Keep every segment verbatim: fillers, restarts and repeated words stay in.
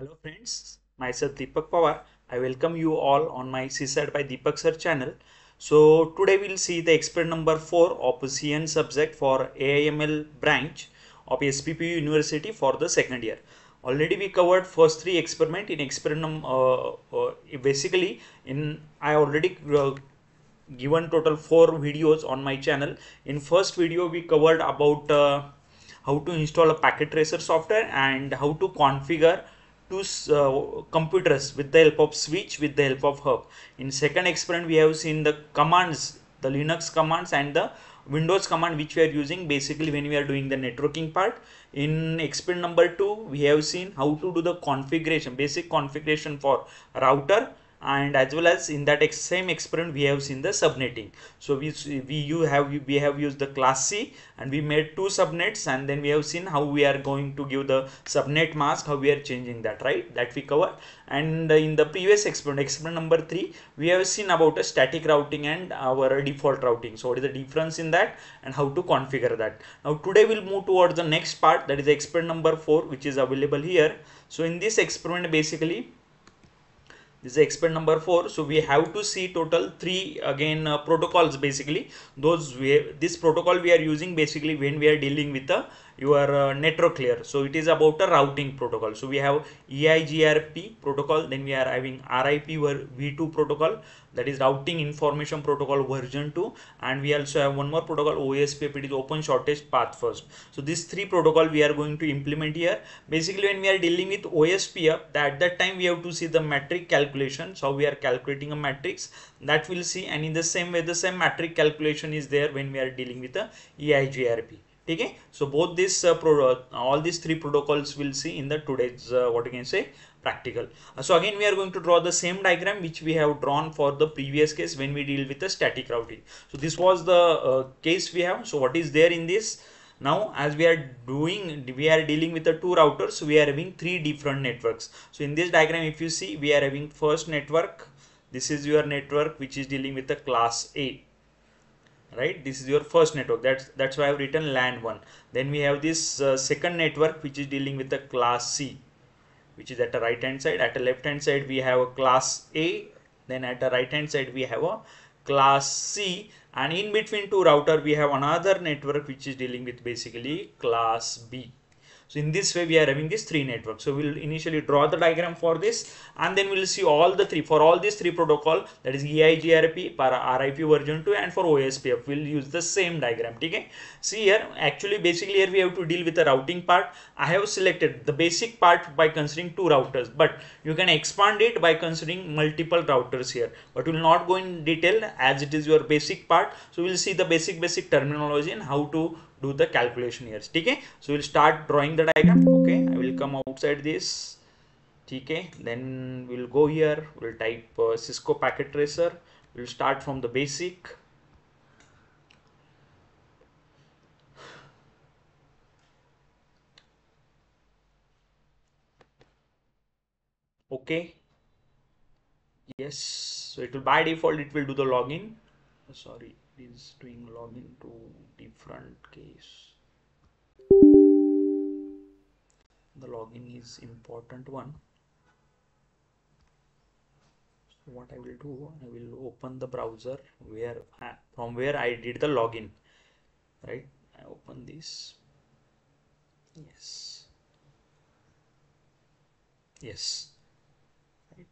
Hello friends, myself Deepak Pawar. I welcome you all on my C S E by Deepak Sir channel. So today we'll see the experiment number four of C E N subject for A I M L branch of S P P U University for the second year. Already we covered first three experiment in experiment uh, uh, basically in I already uh, given total four videos on my channel. In first video we covered about uh, how to install a packet tracer software and how to configure two uh, computers with the help of switch with the help of hub. In second experiment we have seen the commands, the Linux commands and the Windows command which we are using basically when we are doing the networking part. In experiment number two we have seen how to do the configuration, basic configuration for router, and as well as in that ex same experiment we have seen the subnetting. So we we you have we have used the class C and we made two subnets, and then we have seen how we are going to give the subnet mask, how we are changing that, right? That we covered. And in the previous experiment, experiment number three, we have seen about a static routing and our default routing. So what is the difference in that and how to configure that. Now today we'll move towards the next part, that is experiment number four, which is available here. So in this experiment basically, this is experiment number four. So we have to see total three again uh, protocols basically. Those we, this protocol we are using basically when we are dealing with the your uh, network layer. So it is about a routing protocol. So we have E I G R P protocol. Then we are having R I P v two protocol, that is routing information protocol version two, and we also have one more protocol O S P F. It is open shortest path first. So these three protocol we are going to implement here. Basically when we are dealing with O S P F, at that time we have to see the metric calculation. So we are calculating a matrix, that we'll see, and in the same way the same metric calculation is there when we are dealing with the E I G R P. Okay, so both this uh, pro uh, all these three protocols we'll see in the today's uh, what you can say practical. Uh, so again we are going to draw the same diagram which we have drawn for the previous case when we deal with the static routing. So this was the uh, case we have. So what is there in this? Now as we are doing we are dealing with the two routers, we are having three different networks. So in this diagram if you see, we are having first network. This is your network which is dealing with the class A, right? This is your first network, that's that's why I have written LAN one. Then we have this uh, second network which is dealing with the class C, which is at the right hand side. At the left hand side we have a class A, then at the right hand side we have a class C, and in between two router we have another network which is dealing with basically class B. So in this way we are having these three networks. So we'll initially draw the diagram for this, and then we'll see all the three for all these three protocol, that is E I G R P, para R I P version two, and for O S P F we'll use the same diagram. Okay? See here, actually basically here we have to deal with the routing part. I have selected the basic part by considering two routers, but you can expand it by considering multiple routers here. But we'll not go in detail as it is your basic part. So we'll see the basic basic terminology and how to do the calculation here. Okay, so we'll start drawing the diagram. Okay, I will come outside this. Okay, then we'll go here, we'll type uh, Cisco Packet Tracer. We'll start from the basic. Okay, yes, so it will by default it will do the login. Sorry, is doing login to different case. The login is important one. So what I will do, I will open the browser where I, from where I did the login, right? I open this. Yes, yes, right.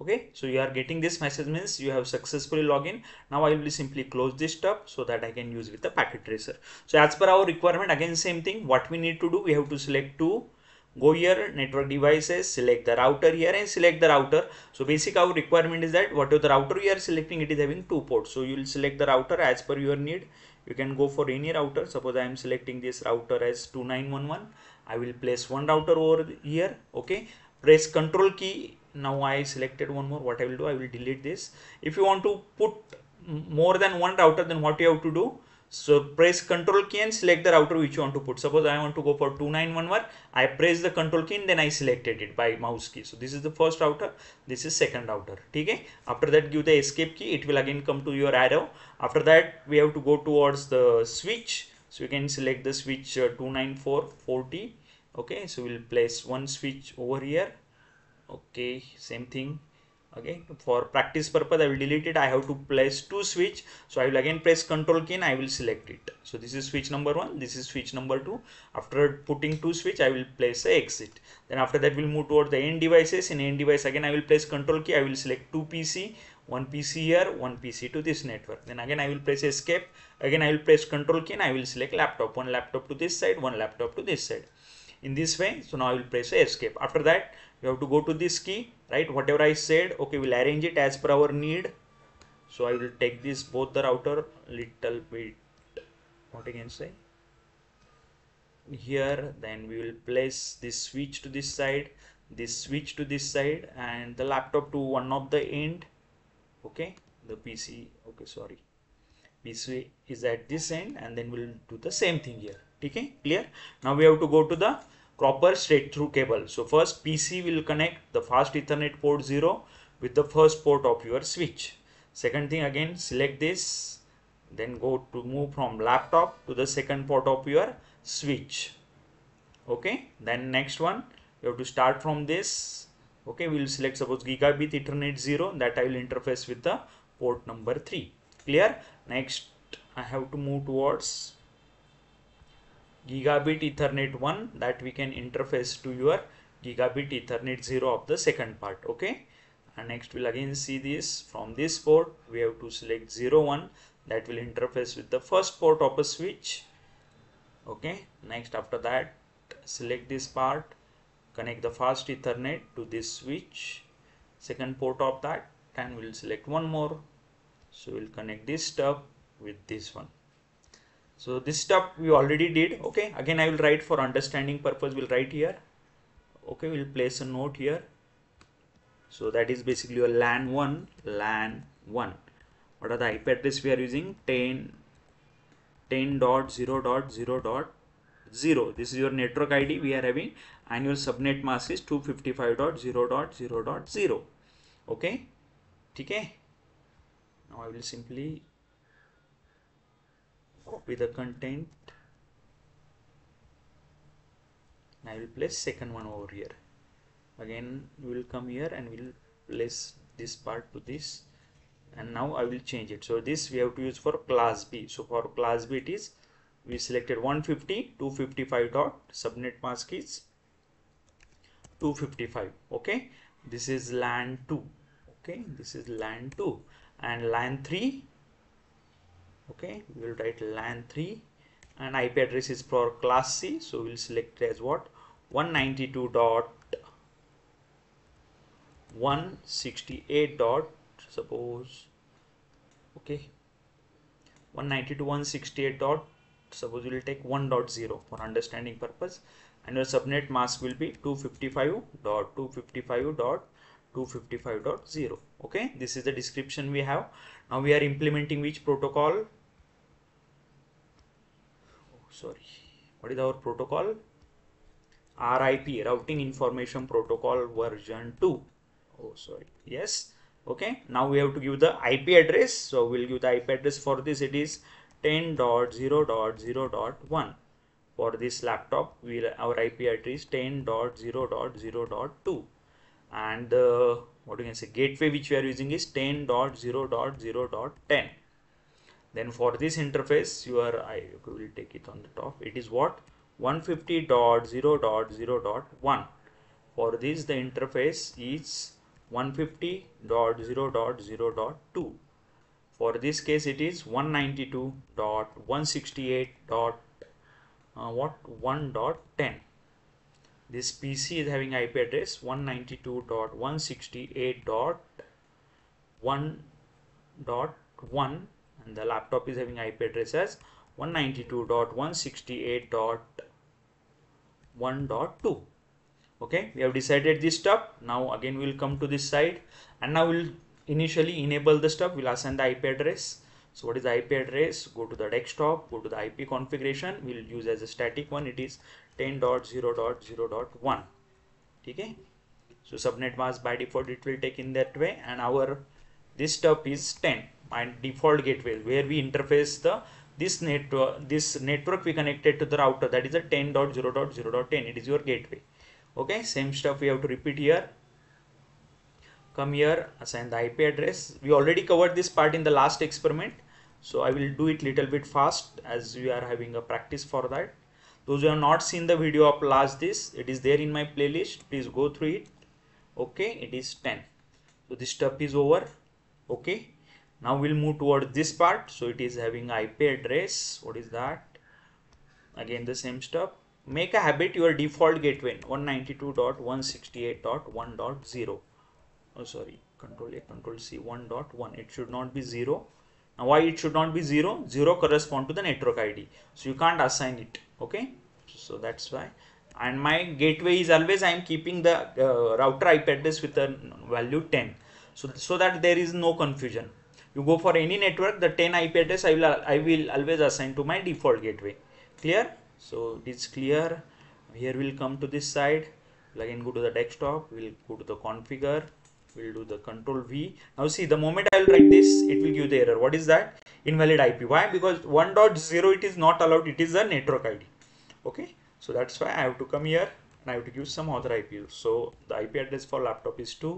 Okay, so you are getting this message, means you have successfully logged in. Now I will simply close this tab so that I can use with the packet tracer. So as per our requirement, again same thing. What we need to do, we have to select two, go here, network devices, select the router here and select the router. So basic our requirement is that whatever the router you are selecting, it is having two ports. So you will select the router as per your need. You can go for any router. Suppose I am selecting this router as two nine one one. I will place one router over here. Okay, press control key. Now I selected one more. What I will do, I will delete this. If you want to put more than one router, then what you have to do, so press control key and select the router which you want to put. Suppose I want to go for two nine one one, I press the control key and then I selected it by mouse key. So this is the first router, this is second router. Okay, after that give the escape key, it will again come to your arrow. After that we have to go towards the switch. So you can select the switch uh, two nine four forty. Okay, so we'll place one switch over here. Okay, same thing. Okay, for practice purpose I will delete it. I have to place two switch, so I will again press Control key and I will select it. So this is switch number one, this is switch number two. After putting two switch, I will place a exit. Then after that we'll move towards the end devices. In end device again I will press Control key. I will select two P C, one P C here, one P C to this network. Then again I will press escape. Again I will press Control key and I will select laptop. One laptop to this side, one laptop to this side. In this way, so now I will press escape. After that you have to go to this key, right? Whatever I said, okay, we'll arrange it as per our need. So I will take this both the router little bit, what I can say, here. Then we will place this switch to this side, this switch to this side, and the laptop to one of the end. Okay, the P C, okay, sorry, P C is at this end, and then we'll do the same thing here. Okay, clear? Now we have to go to the proper straight through cable. So first P C will connect the fast Ethernet port zero with the first port of your switch. Second thing, again select this, then go to move from laptop to the second port of your switch. Okay, then next one you have to start from this. Okay, we will select suppose gigabit Ethernet zero, that I will interface with the port number three. Clear? Next I have to move towards gigabit Ethernet one, that we can interface to your gigabit Ethernet zero of the second part. Okay, and next we'll again see this. From this port we have to select zero one, that will interface with the first port of a switch. Okay, next after that select this part, connect the fast Ethernet to this switch, second port of that, and we'll select one more. So we'll connect this stuff with this one. So this stuff we already did. Okay, again I will write for understanding purpose, we'll write here. Okay, we'll place a note here. So that is basically a LAN one, LAN one. What are the I P address we are using? ten dot zero dot zero dot zero. This is your network I D we are having, and your subnet mask is two fifty-five dot zero dot zero dot zero. Okay, okay. Now I will simply copy the content and I will place second one over here. Again we will come here and we will place this part to this, and now I will change it. So this we have to use for class B. So for class B it is, we selected one fifty, two fifty-five dot, subnet mask is two fifty-five. Okay, this is LAN two. Okay, this is LAN two and LAN three. Okay, we will write LAN three, and I P address is for class C. So we will select as what? one ninety-two dot one sixty-eight dot suppose. Okay, one ninety-two dot one sixty-eight dot suppose we will take one dot zero for understanding purpose, and your subnet mask will be two fifty-five dot two fifty-five dot two fifty-five dot zero. Okay, this is the description we have. Now we are implementing which protocol? Oh, sorry, what is our protocol? R I P, routing information protocol version two. Oh sorry, yes. Okay, now we have to give the I P address. So we'll give the I P address for this, it is ten dot zero dot zero dot one. For this laptop we'll, our I P address ten dot zero dot zero dot two, and uh, what do you can say, gateway which we are using is ten dot zero dot zero dot ten. Then for this interface your I will take it on the top, it is what, one fifty dot zero dot zero dot one. For this the interface is one fifty dot zero dot zero dot two. For this case it is one ninety-two dot one sixty-eight dot one dot ten. This P C is having I P address one ninety-two dot one sixty-eight dot one dot one, and the laptop is having I P address as one ninety-two dot one sixty-eight dot one dot two. Okay, we have decided this stuff. Now again we will come to this side, and now we will initially enable the stuff. We will assign the I P address. So what is the I P address? Go to the desktop, go to the I P configuration. We will use as a static one. It is ten dot zero dot zero dot one. Okay. So subnet mask by default it will take in that way, and our this stuff is ten. My default gateway where we interface the this network this network we connected to the router, that is a ten dot zero dot zero dot ten. It is your gateway. Okay, same stuff we have to repeat here. Come here, assign the I P address. We already covered this part in the last experiment, so I will do it little bit fast as we are having a practice for that. Those who have not seen the video of last this, it is there in my playlist. Please go through it. Okay, it is ten. So this step is over. Okay, now we'll move toward this part. So it is having I P address. What is that? Again the same stuff. Make a habit your default gateway one ninety-two dot one sixty-eight dot one dot zero. Oh sorry, control A, control C, one dot one. It should not be zero. Now why it should not be zero? Zero correspond to the network I D, so you can't assign it. Okay, so that's why. And my gateway is always, I am keeping the uh, router I P address with a value ten, so so that there is no confusion. You go for any network, the ten I P address I will I will always assign to my default gateway. Clear? So it's clear. Here we'll come to this side. We'll again go to the desktop. We'll go to the configure. We'll do the control V. Now see, the moment I will write this, it will give the error. What is that? Invalid I P. Why? Because one dot zero it is not allowed. It is a network I D. Okay. So that's why I have to come here and I have to give some other I P. So the I P address for laptop is two.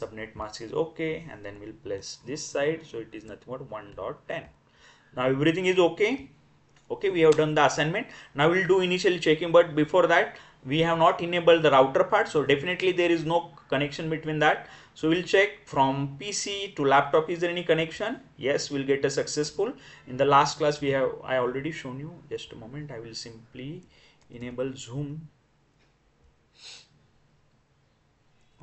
Subnet mask is okay. And then we'll place this side. So it is nothing but one dot ten. Now everything is okay. Okay, we have done the assignment. Now we'll do initial checking, but before that we have not enabled the router part, so definitely there is no connection between that. So we'll check from P C to laptop, is there any connection? Yes, we'll get a successful. In the last class we have, I already shown you. Just a moment, I will simply enable Zoom.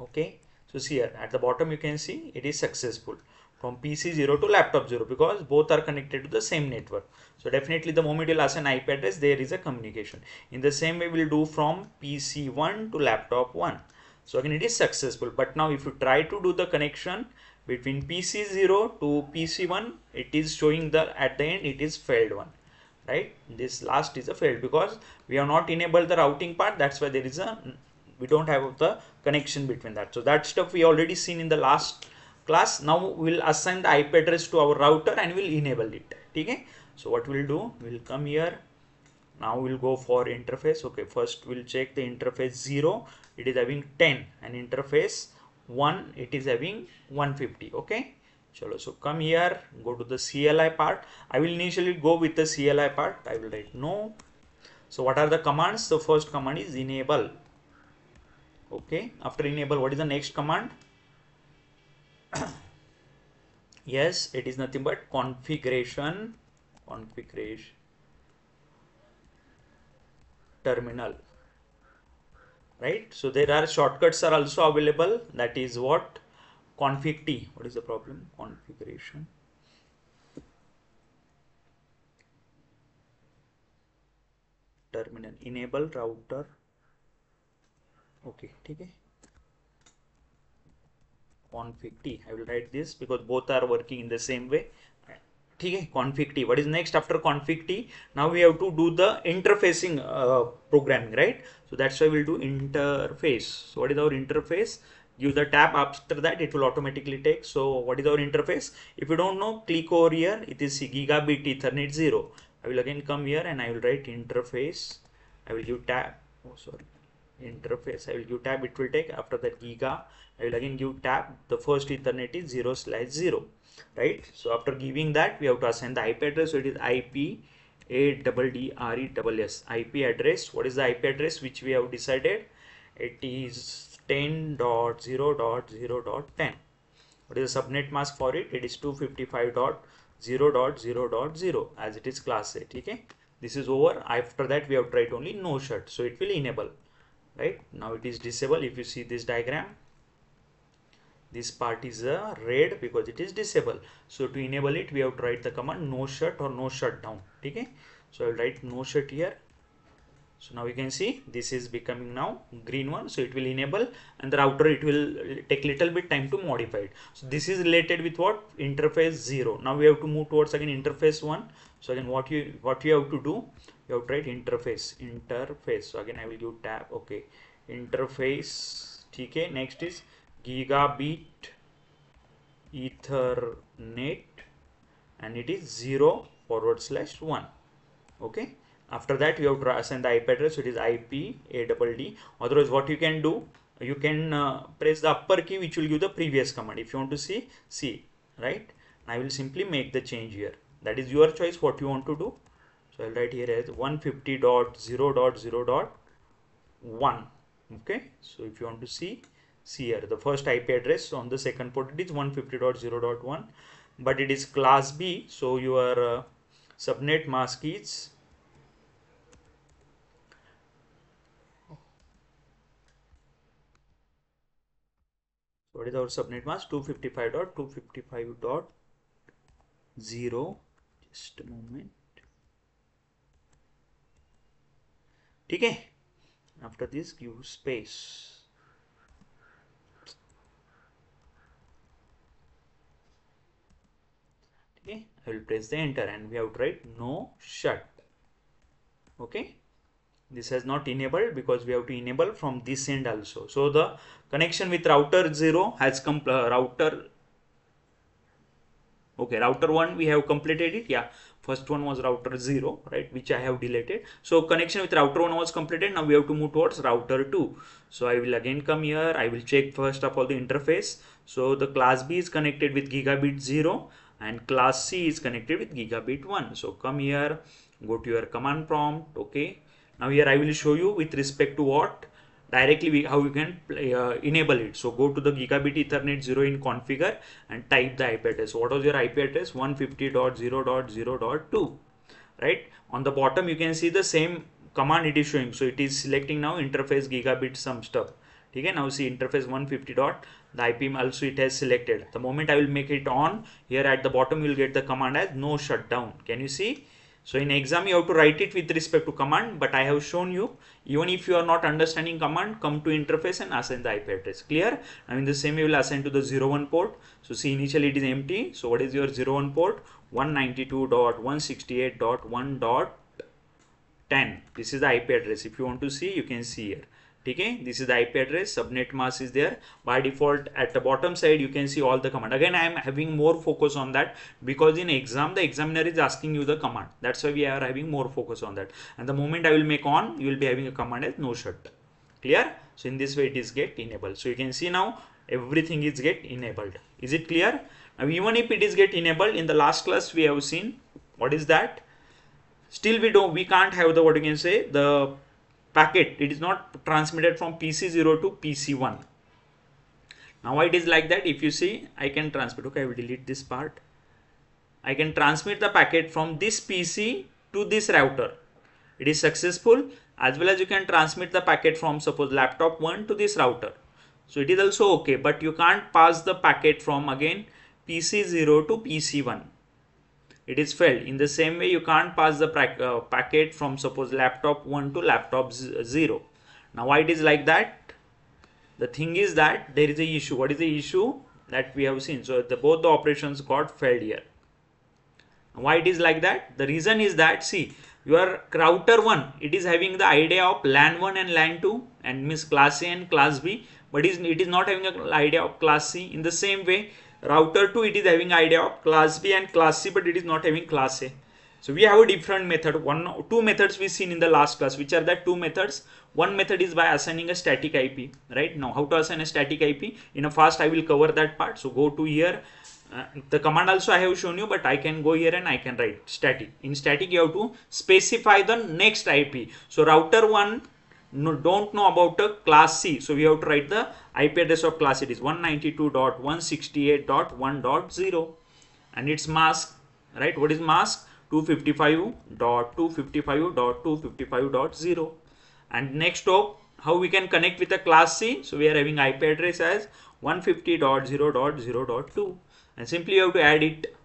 Okay, so see here at the bottom you can see it is successful. From P C zero to laptop zero, because both are connected to the same network. So definitely the moment you'll assign I P address, there is a communication. In the same way we'll do from P C one to laptop one. So again it is successful. But now if you try to do the connection between P C zero to P C one, it is showing the at the end it is failed one. Right? This last is a failed because we have not enabled the routing part. That's why there is a, we don't have the connection between that. So that stuff we already seen in the last class. Now we'll assign the I P address to our router and we'll enable it. Okay, so what we'll do, we'll come here. Now we'll go for interface. Okay, first we'll check the interface zero, it is having ten, and interface one, it is having one fifty. Okay, chalo, so come here, go to the C L I part. I will initially go with the C L I part. I will write no. So what are the commands? The first command is enable. Okay, after enable, what is the next command? Yes, it is nothing but configuration, configuration terminal, right? So there are shortcuts are also available, that is what, config T. What is the problem? Configuration terminal, enable router. Okay, ठीक है, config T. I will write this because both are working in the same way. Okay, config T. What is next after config T? Now we have to do the interfacing uh, programming, right? So that's why we'll do interface. So what is our interface? Use the tab. After that it will automatically take. So what is our interface? If you don't know, click over here. It is gigabit Ethernet zero. I will again come here and I will write interface. I will give tab. Oh sorry. Interface, I will give tab, it will take. After that giga, I will again give tab. The first Ethernet is zero slash zero, right? So after giving that, we have to assign the I P address. So it is I P A D D R E S S, I P address. What is the I P address which we have decided? It is ten dot zero dot zero dot ten. What is the subnet mask for it? It is two fifty-five dot zero dot zero dot zero, as it is class A. Okay, this is over. After that we have tried only no shut, so it will enable. Right now it is disabled. If you see this diagram, this part is a red because it is disabled. So to enable it, we have to write the command no shut or no shutdown. Okay, so I will write no shut here. So now you can see this is becoming now green one, so it will enable, and the router it will take little bit time to modify it. So this is related with what? Interface zero. Now we have to move towards again interface one. So again what you what you have to do, you have to write interface, interface. So again I will give tab. Okay, interface. Okay, next is gigabit Ethernet and it is zero forward slash one. Okay. After that, you have to assign the I P address. It is I P A D D. Otherwise, what you can do, you can uh, press the upper key, which will give the previous command. If you want to see, see, right? I will simply make the change here. That is your choice what you want to do. So I'll write here as one fifty dot zero dot zero dot one. Okay. So if you want to see, see here the first I P address on the second port, it is one fifty dot zero dot one, but it is class B. So your uh, subnet mask is what is our subnet mask? two fifty-five dot two fifty-five dot zero. Just a moment. ठीक है, after this give space. ठीक है, I will press the enter and we have to write no shut. Okay, this has not enabled because we have to enable from this end also. So the connection with router zero has come router. Okay, router one we have completed it. Yeah, first one was router zero, right? Which I have deleted. So connection with router one was completed. Now we have to move towards router two. So I will again come here. I will check first of all the interface. So the class B is connected with gigabit zero and class C is connected with gigabit one. So come here, go to your command prompt. Okay. Now here I will show you with respect to what directly we, how you can play, uh, enable it. So go to the gigabit ethernet zero in configure and type the I P address. What was your I P address? one fifty dot zero dot zero dot two, right? On the bottom you can see the same command it is showing. So it is selecting now interface gigabit some stuff. Okay, now see interface one fifty dot the I P also it has selected. The moment I will make it on, here at the bottom you will get the command as no shutdown. Can you see? So in exam you have to write it with respect to command, but I have shown you, even if you are not understanding command, come to interface and assign the I P address. Clear? I mean the same you will assign to the zero one port. So see initially it is empty. So what is your zero one port? one ninety-two dot one sixty-eight dot one dot ten. This is the I P address. If you want to see, you can see here. Okay, this is the I P address, subnet mask is there. By default at the bottom side you can see all the command. Again I am having more focus on that because in exam the examiner is asking you the command. That's why we are having more focus on that. And the moment I will make on, you will be having a command as no shut. Clear? So in this way it is get enabled. So you can see now everything is get enabled. Is it clear? Now even if it is get enabled, in the last class we have seen what is that, still we don't, we can't have the, what you can say, the packet, it is not transmitted from P C zero to P C one. Now it is like that. If you see, I can transmit. Okay, I will delete this part. I can transmit the packet from this P C to this router. It is successful, as well as you can transmit the packet from suppose laptop one to this router. So it is also okay, but you can't pass the packet from again P C zero to P C one. It is failed. In the same way, you can't pass the uh, packet from suppose laptop one to laptop zero. Now why it is like that? The thing is that there is a issue. What is the issue that we have seen? So the, both the operations got failed here. Why it is like that? The reason is that, see, your router one, it is having the idea of LAN one and LAN two and means class A and class B, but it is, it is not having an idea of class C. In the same way, router two, it is having idea of class B and class C, but it is not having class A. So we have a different method. One, two methods we seen in the last class, which are the two methods. One method is by assigning a static I P, right? Now how to assign a static I P? In a fast, I will cover that part. So go to here. Uh, the command also I have shown you, but I can go here and I can write static. In static, you have to specify the next I P. So router one, no, don't know about a class C. So we have to write the I P address of class. It is one ninety-two dot one sixty-eight dot one dot zero and its mask, right? What is mask? two fifty-five dot two fifty-five dot two fifty-five dot zero. And next up, how we can connect with a class C? So we are having I P address as one fifty dot zero dot zero dot two and simply you have to add it.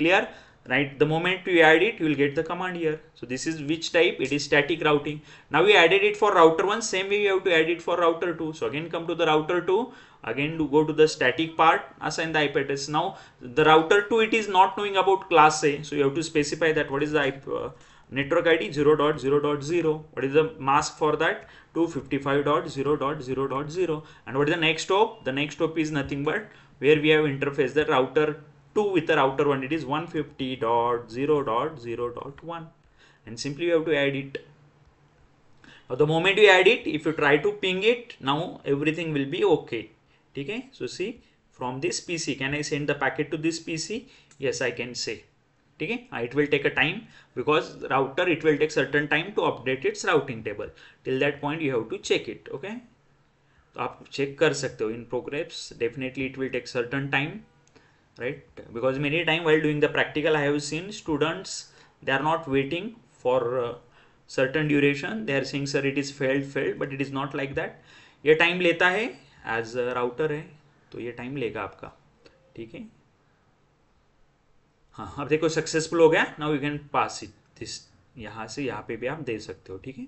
Clear? Right, the moment you add it, you will get the command here. So this is which type? It is static routing. Now we added it for router one, same way you have to add it for router two. So again come to the router two, again do go to the static part, assign the I P address. Now the router two, it is not knowing about class A. So you have to specify that what is the I P, uh, network I D zero dot zero dot zero. What is the mask for that? two fifty-five dot zero dot zero dot zero. And what is the next hop? The next hop is nothing but where we have interface, the router two with the outer one, it is one fifty dot zero dot zero dot one, and simply you have to add it. Now the moment you add it, if you try to ping it, now everything will be okay. Okay, so see, from this P C, can I send the packet to this P C? Yes, I can say. Okay, it will take a time because router, it will take certain time to update its routing table. Till that point you have to check it. Okay, तो आप check कर सकते हो. In progress definitely it will take certain time, right, because many time while doing the practical I have seen students, they are not waiting for certain duration, they are seeing sir it is failed failed, but it is not like that. ये time लेता है, as router है तो ये time लेगा आपका. ठीक है, हाँ, अब देखो सक्सेसफुल हो गया. Now you can pass it this, यहाँ से यहाँ पे भी आप दे सकते हो. ठीक है,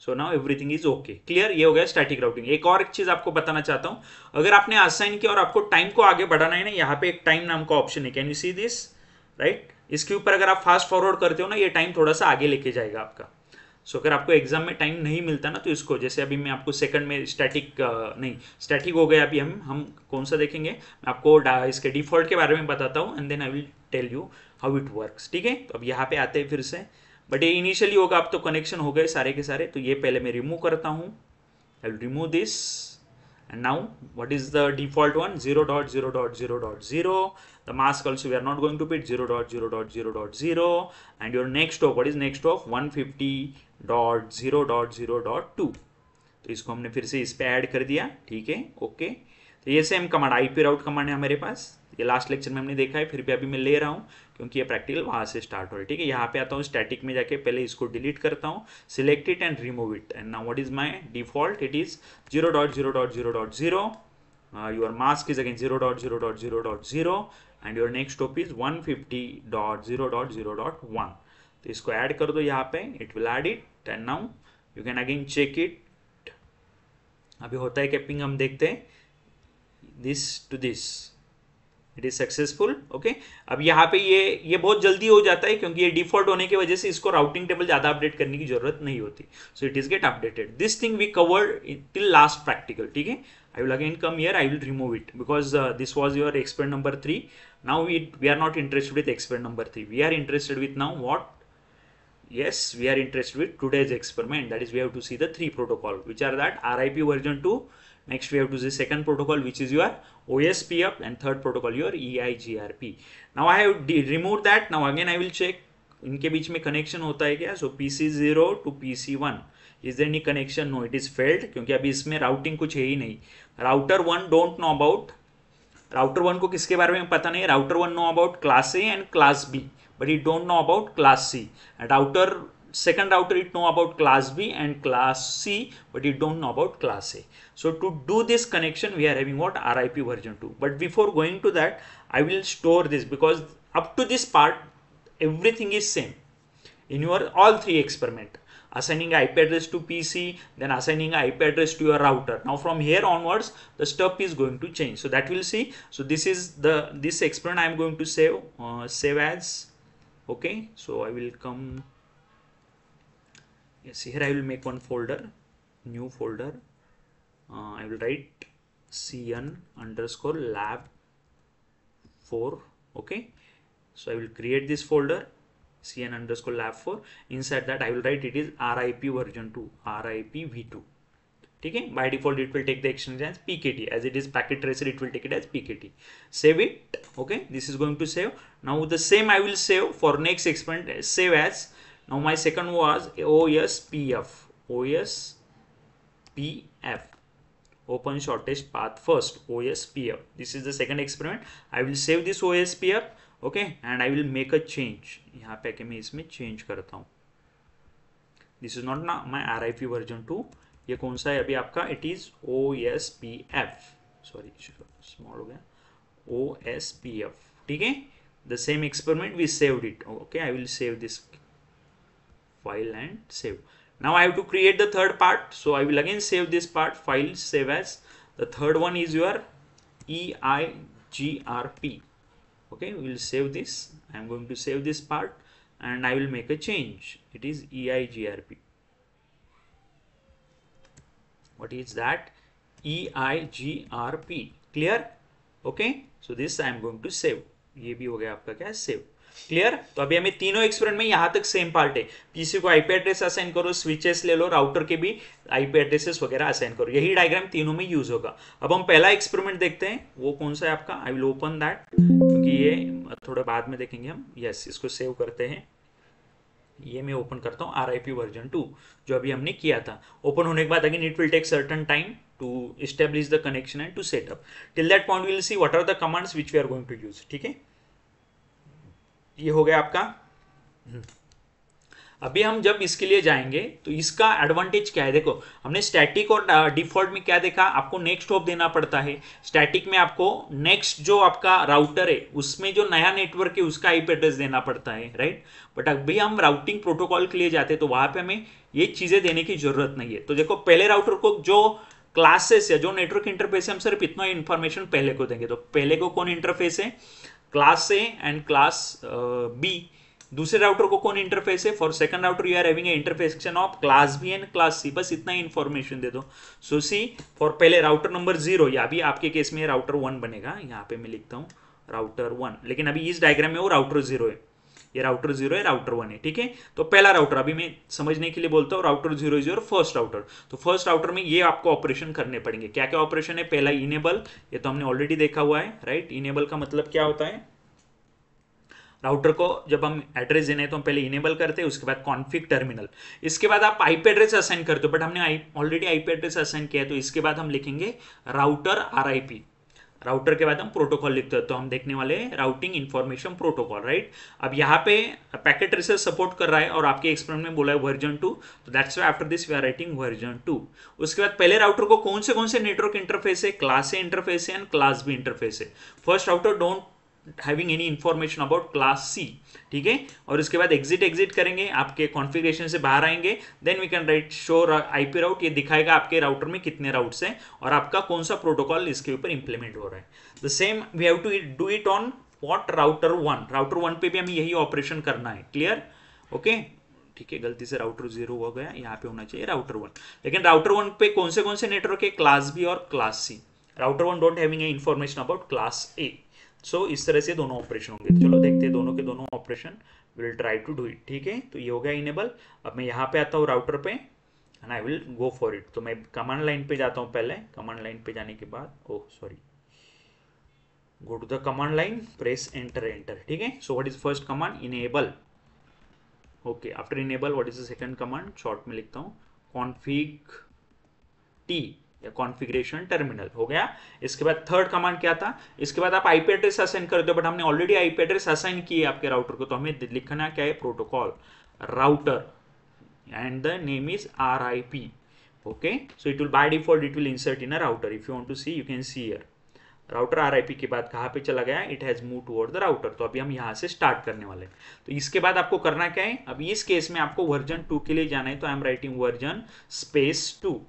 so now everything is okay, clear. ये हो गया स्टैटिक राउटिंग. एक और एक चीज आपको बताना चाहता हूँ, अगर आपने असाइन किया और आपको टाइम को आगे बढ़ाना है ना, यहाँ पे एक टाइम नाम का ऑप्शन है, can you see this, right. इसके ऊपर अगर आप फास्ट फॉरवर्ड करते हो ना, ये टाइम थोड़ा सा आगे लेके जाएगा आपका. सो so, अगर आपको एग्जाम में टाइम नहीं मिलता ना, तो इसको, जैसे अभी मैं आपको सेकंड में स्टैटिक नहीं स्टैटिक हो गया, अभी हम हम कौन सा देखेंगे, मैं आपको इसके डिफॉल्ट के बारे में बताता हूँ and then I will tell you how it works. ठीक है, तो अब यहाँ पे आते हैं फिर से, बट ये इनिशियली होगा. अब तो कनेक्शन हो गए सारे के सारे, तो ये पहले मैं रिमूव करता हूँ. I will remove this and now what is the default one, zero dot zero dot zero dot zero. The mask also we are not going to put, zero dot zero dot zero dot zero, and your next of, what is next of, one fifty dot zero dot zero dot two. तो इसको हमने फिर से इस पर add कर दिया. ठीक है, ओके. तो ये same command I P route command है हमारे पास, ये लास्ट लेक्चर में हमने देखा है, फिर भी अभी मैं ले रहा हूँ क्योंकि ये प्रैक्टिकल वहाँ से स्टार्ट हो रहा है. ठीक है, यहाँ पे आता हूँ, स्टैटिक में जाके पहले इसको डिलीट करता हूँ, select it and remove it. And now what is my default, it is zero dot zero dot zero dot zero. Your mask is again zero dot zero dot zero dot zero, and your next stop is one fifty dot zero dot zero dot one. तो इसको add कर दो यहाँ पे, it will add it and now you can again check it. अभी होता है क्या पिंग, हम देखते हैं. This to this, it is successful. Okay, अब यहाँ पे ये ये बहुत जल्दी हो जाता है क्योंकि ये डिफॉल्ट होने की वजह से इसको राउटिंग टेबल ज़्यादा अपडेट करने की जरूरत नहीं होती. So it is get updated. This thing we covered till last practical. ठीक है, I will again come here. I will remove it because uh, this was your experiment number three. Now we we are not interested with experiment number three. We are interested with now what? Yes, we are interested with today's experiment. That is, we have to see the three protocol, which are that R I P version two. Next, we have to see second protocol, which is your O S P F, and third protocol your E I G R P. Now I have removed that. Now again I will check. इनके बीच में connection होता है क्या? So P C zero to P C one. Is there any connection? No, it is failed क्योंकि अभी इसमें routing कुछ है ही नहीं. Router one don't know about, router one को किसके बारे में पता नहीं. Router one know about class A and class B, but it don't know about class C. And router second router it know about class B and class C, but it don't know about class A. So to do this connection we are having what, R I P version two. But before going to that I will store this because up to this part everything is same in your all three experiment. Assigning I P address to P C, then assigning I P address to your router. Now from here onwards, the stuff is going to change. So that we'll see. So this is the this experiment I am going to save uh, save as. Okay. So I will come. Yes, here I will make one folder, new folder. Uh, I will write C N underscore lab four. Okay. So I will create this folder. C N underscore lab four. Inside that I will write it is R I P version two, R I P v two. ठीक है, by default it will take the exchange as P K T, as it is packet tracer it will take it as P K T. Save it. Okay, this is going to save. Now the same I will save for next experiment. Save as. Now my second was O S P F. Open shortest path first, O S P F. This is the second experiment. I will save this O S P F. Okay and I will make a change. यहाँ पे आके मैं इसमें change करता हूँ. This is not ना my R I P version two, ये कौन सा है अभी आपका, it is O S P F. Sorry, small हो गया, ओ एस पी एफ. ठीक है, the same experiment we saved it. Okay, I will save this file and save. Now I have to create the third part. So I will again save this part, file save as. The third one is your E I G R P. Okay, we will save this. I am going to save this part and I will make a change. It is E I G R P. What is that? E I G R P. Clear? Okay, so this I am going to save. ये भी हो गया आपका क्या save. Clear. तो अभी हमें तीनों एक्सपेरिमेंट में यहां तक सेम पार्ट है। पीसी को आईपी एड्रेस असाइन करो, स्विचेस ले लो, राउटर के भी आईपी एड्रेसेस वगैरह असाइन करो। यही डायग्राम तीनों में यूज होगा। अब हम पहला एक्सपेरिमेंट देखते हैं, वो कौन सा है आपका। आई विल ओपन दैट क्योंकि ये थोड़ा बाद में देखेंगे हम। यस yes, इसको सेव करते हैं। ये मैं ओपन करता हूँ R I P version two जो अभी हमने किया था। ओपन होने के बाद again it will take certain time to establish the connection and to setup. Till that point we will see what are the commands which we are going to use. ठीक है, ये हो गया आपका। अभी हम जब इसके लिए जाएंगे तो इसका एडवांटेज क्या है, देखो हमने स्टैटिक और डिफॉल्ट में क्या देखा, आपको नेक्स्ट हॉप देना पड़ता है। स्टैटिक में आपको नेक्स्ट जो आपका राउटर है उसमें जो नया नेटवर्क है उसका आईपी एड्रेस देना पड़ता है, राइट। बट अभी हम राउटिंग प्रोटोकॉल के लिए जाते हैं तो वहां पे हमें ये चीजें देने की जरूरत नहीं है। तो देखो पहले राउटर को जो क्लासेस या जो नेटवर्क इंटरफेस है हम सिर्फ इतना इंफॉर्मेशन पहले को देंगे। तो पहले को कौन इंटरफेस है, class A and class B. दूसरे राउटर को कौन इंटरफेस है, for second router you are having a interface of class B and class C. बस इतना इंफॉर्मेशन दे दो। सो सी फॉर पहले राउटर नंबर जीरो, या अभी आपके केस में राउटर वन बनेगा। यहाँ पे मैं लिखता हूँ राउटर वन, लेकिन अभी इस डायग्राम में वो राउटर जीरो है, ये राउटर जीरो है, राउटर वन है। ठीक है, तो पहला राउटर अभी मैं समझने के लिए बोलता हूँ router zero is your first router. तो फर्स्ट राउटर में ये आपको ऑपरेशन करने पड़ेंगे। क्या क्या ऑपरेशन है, पहला इनेबल, ये तो हमने ऑलरेडी देखा हुआ है, राइट। इनेबल का मतलब क्या होता है, राउटर को जब हम एड्रेस देने तो हम पहले इनेबल करते हैं, उसके बाद कॉन्फिग टर्मिनल, इसके बाद आप आईपी एड्रेस असाइन करते हो। बट हमने ऑलरेडी आईपी एड्रेस असाइन किया है, तो इसके बाद हम लिखेंगे router R I P. Router के बाद हम प्रोटोकॉल लिखते हैं, तो हम देखने वाले राउटिंग इंफॉर्मेशन प्रोटोकॉल, राइट। अब यहाँ पे पैकेट ट्रेसर सपोर्ट कर रहा है और आपके एक्सपेरिमेंट में बोला है वर्जन टू, तो that's why after this we are writing version two. उसके बाद पहले राउटर को कौन से कौन से नेटवर्क इंटरफेस है, क्लास ए इंटरफेस है एंड क्लास बी इंटरफेस है। First router don't having any information about class C. ठीक है, और उसके बाद एग्जिट एग्जिट करेंगे, आपके कॉन्फ़िगरेशन से बाहर आएंगे, then we can write show IP route. ये दिखाएगा आपके राउटर में कितने राउट्स हैं और आपका कौन सा प्रोटोकॉल इसके ऊपर इंप्लीमेंट हो रहा है। The same we have to do it on what router one. Router one पे भी हमें यही ऑपरेशन करना है। Clear, okay okay? ठीक है, गलती से राउटर जीरो हो गया, यहाँ पे होना चाहिए राउटर वन। लेकिन राउटर वन पे कौन से कौन से नेटवर्क है, क्लास बी और class C. Router one don't having a information about class A. So so, इस तरह से दोनों ऑपरेशन होंगे। चलो देखते हैं दोनों के दोनों operation, will try to do it. ठीक है, तो ये हो गया इनेबल। अब मैं यहाँ पे आता हूँ राउटर पे and I will go for it. तो मैं कमांड लाइन पे जाता हूँ, पहले कमांड लाइन पे जाने के बाद oh sorry go to the command line, press enter enter. ठीक है, so what is first command, enable. Okay, after enable what is the second command, short में लिखता हूँ कॉन्फिग टी, कॉन्फ़िगरेशन टर्मिनल हो गया। इसके बाद थर्ड कमांड क्या था, इसके बाद आप आईपी एड्रेस असाइन कर दो। बट हमने ऑलरेडी आईपी एड्रेस असाइन किए आपके राउटर को, तो हमें लिखना क्या है, protocol router and the name is R I P. Okay, so it will by default it will insert in a router. If you want to see you can see here router R I P के बाद कहाँ पे चला गया, it has move toward the router. तो अभी हम यहाँ से स्टार्ट करने वाले हैं। तो इसके बाद आपको करना क्या है, अभी इस केस में आपको वर्जन टू के लिए जाना है, तो I am writing version space two,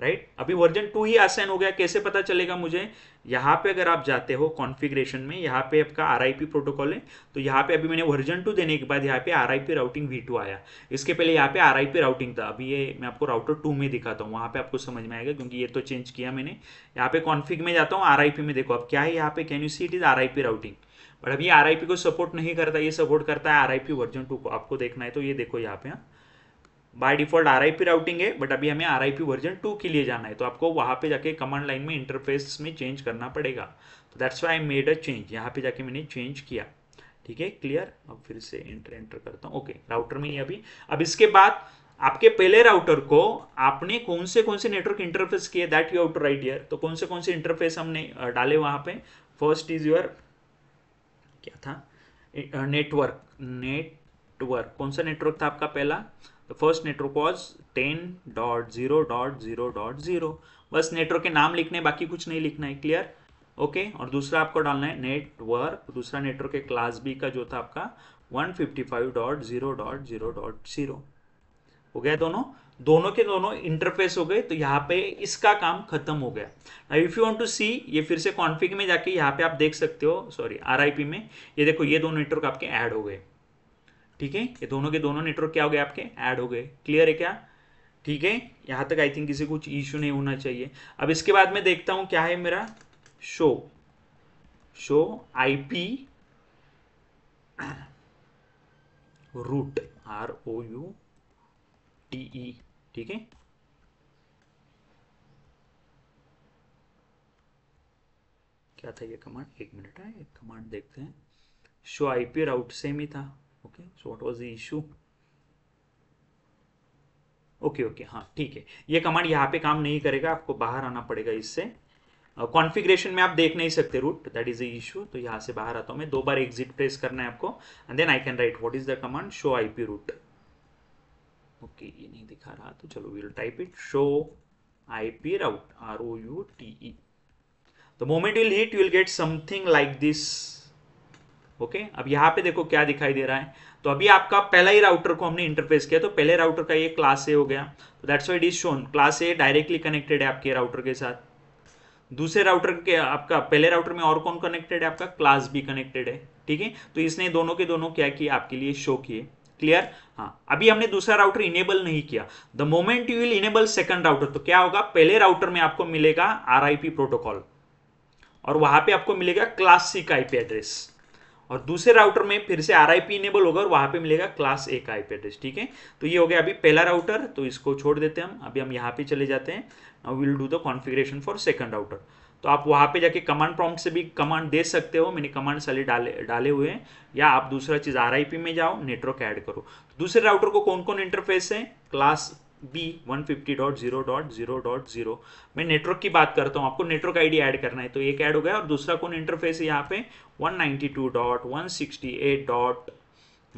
right right? अभी वर्जन टू ही असाइन हो गया। कैसे पता चलेगा मुझे, यहाँ पे अगर आप जाते हो कॉन्फ़िगरेशन में, यहाँ पे आपका आर आई पी प्रोटोकॉल है, तो यहाँ पे अभी मैंने वर्जन टू देने के बाद यहाँ पे R I P routing V two आया। इसके पहले यहाँ पे आर आई पी राउटिंग था। अभी ये मैं आपको राउटर टू में दिखाता हूँ, वहाँ पे आपको समझ में आएगा क्योंकि ये तो चेंज किया मैंने। यहाँ पे कॉन्फिग में जाता हूँ, आर आई पी में देखो अब क्या है यहाँ पे, can you see it is R I P routing. But अभी आर आई पी को सपोर्ट नहीं करता, ये सपोर्ट करता है R I P version two को। आपको देखना है तो ये देखो यहाँ पे by default R I P routing है, बट अभी हमें R I P version two के लिए जाना है, तो आपको वहाँ पे जाके कमांड लाइन में इंटरफेस में चेंज करना पड़ेगा। तो that's why I made a change, यहाँ पे जाके मैंने चेंज किया। ठीक है, क्लियर। अब फिर से एंटर एंटर करता हूँ। ओके, राउटर में ही अभी। अब इसके बाद आपके पहले राउटर को आपने कौन से कौन से नेटवर्क इंटरफेस किए, that you have to write here. तो कौन से कौन से इंटरफेस हमने डाले वहाँ पे, फर्स्ट इज योर क्या था, नेटवर्क नेटवर्क कौन सा नेटवर्क था आपका पहला, The first network was ten dot zero dot zero dot zero. बस नेटवर्क के नाम लिखने, बाकी कुछ नहीं लिखना है। Clear, okay. और दूसरा आपको डालना है नेटवर्क, दूसरा नेटवर्क है क्लास बी का जो था आपका one fifty five dot zero dot zero dot zero. हो गया, दोनों दोनों के दोनों इंटरफेस हो गए। तो यहाँ पे इसका काम खत्म हो गया। If you want to see, ये फिर से कॉन्फिग में जाके यहाँ पे आप देख सकते हो, सॉरी आर आई पी में, ये देखो ये दोनों नेटवर्क आपके ऐड हो गए। ठीक है, ये दोनों के दोनों नेटवर्क क्या हो गए आपके, ऐड हो गए। क्लियर है क्या? ठीक है, यहाँ तक आई थिंक किसी कुछ इश्यू नहीं होना चाहिए। अब इसके बाद मैं देखता हूँ क्या है मेरा, show show IP route R O U T E, ठीक है। क्या था ये कमांड, एक मिनट है, एक कमांड देखते हैं। शो आईपी राउट सेम ही था, okay. So what was the issue, okay okay, हाँ ठीक है। ये कमांड यहाँ पे काम नहीं करेगा, आपको बाहर आना पड़ेगा इससे। कॉन्फ़िगरेशन uh, में आप देख नहीं सकते route, that is the issue. तो यहाँ से बाहर आता हूँ मैं, दो बार एग्जिट प्रेस करना है आपको, and then I can write what is the command, show IP route. Okay ये नहीं दिखा रहा, तो चलो we will type it, show IP route R O U T E. The moment you'll hit, you'll get something like this, okay? अब यहाँ पे देखो क्या दिखाई दे रहा है। तो अभी आपका पहला ही राउटर को हमने इंटरफेस किया, तो पहले राउटर का ये क्लास ए हो गया, तो that's why it is shown. Class A directly connected है आपके राउटर के साथ। दूसरे राउटर के, आपका पहले राउटर में और कौन कनेक्टेड है, आपका क्लास बी कनेक्टेड है, ठीक है। तो इसने दोनों के दोनों क्या किए, आपके लिए शो किए, क्लियर। हाँ, अभी हमने दूसरा राउटर इनेबल नहीं किया। The moment you will enable second router, तो क्या होगा, पहले राउटर में आपको मिलेगा आर आई पी प्रोटोकॉल और वहां पे आपको मिलेगा क्लास सी का आईपी एड्रेस, और दूसरे राउटर में फिर से आरआईपी इनेबल होगा और वहां पे मिलेगा क्लास ए का आईपी एड्रेस, ठीक है। तो ये हो गया अभी पहला राउटर, तो इसको छोड़ देते हैं हम। अभी हम यहाँ पे चले जाते हैं, now we will do the configuration for second router. तो आप वहां पे जाके कमांड प्रॉम्प्ट से भी कमांड दे सकते हो, मैंने कमांड सारे डाले डाले हुए हैं, या आप दूसरा चीज आरआईपी में जाओ, नेटवर्क ऐड करो। दूसरे राउटर को कौन कौन इंटरफेस है, class B one fifty dot zero dot zero dot zero. मैं नेटवर्क की बात करता हूँ, आपको नेटवर्क आईडी ऐड करना है, तो एक ऐड हो गया। और दूसरा कौन इंटरफेस है यहाँ पे, one ninety two dot one sixty eight dot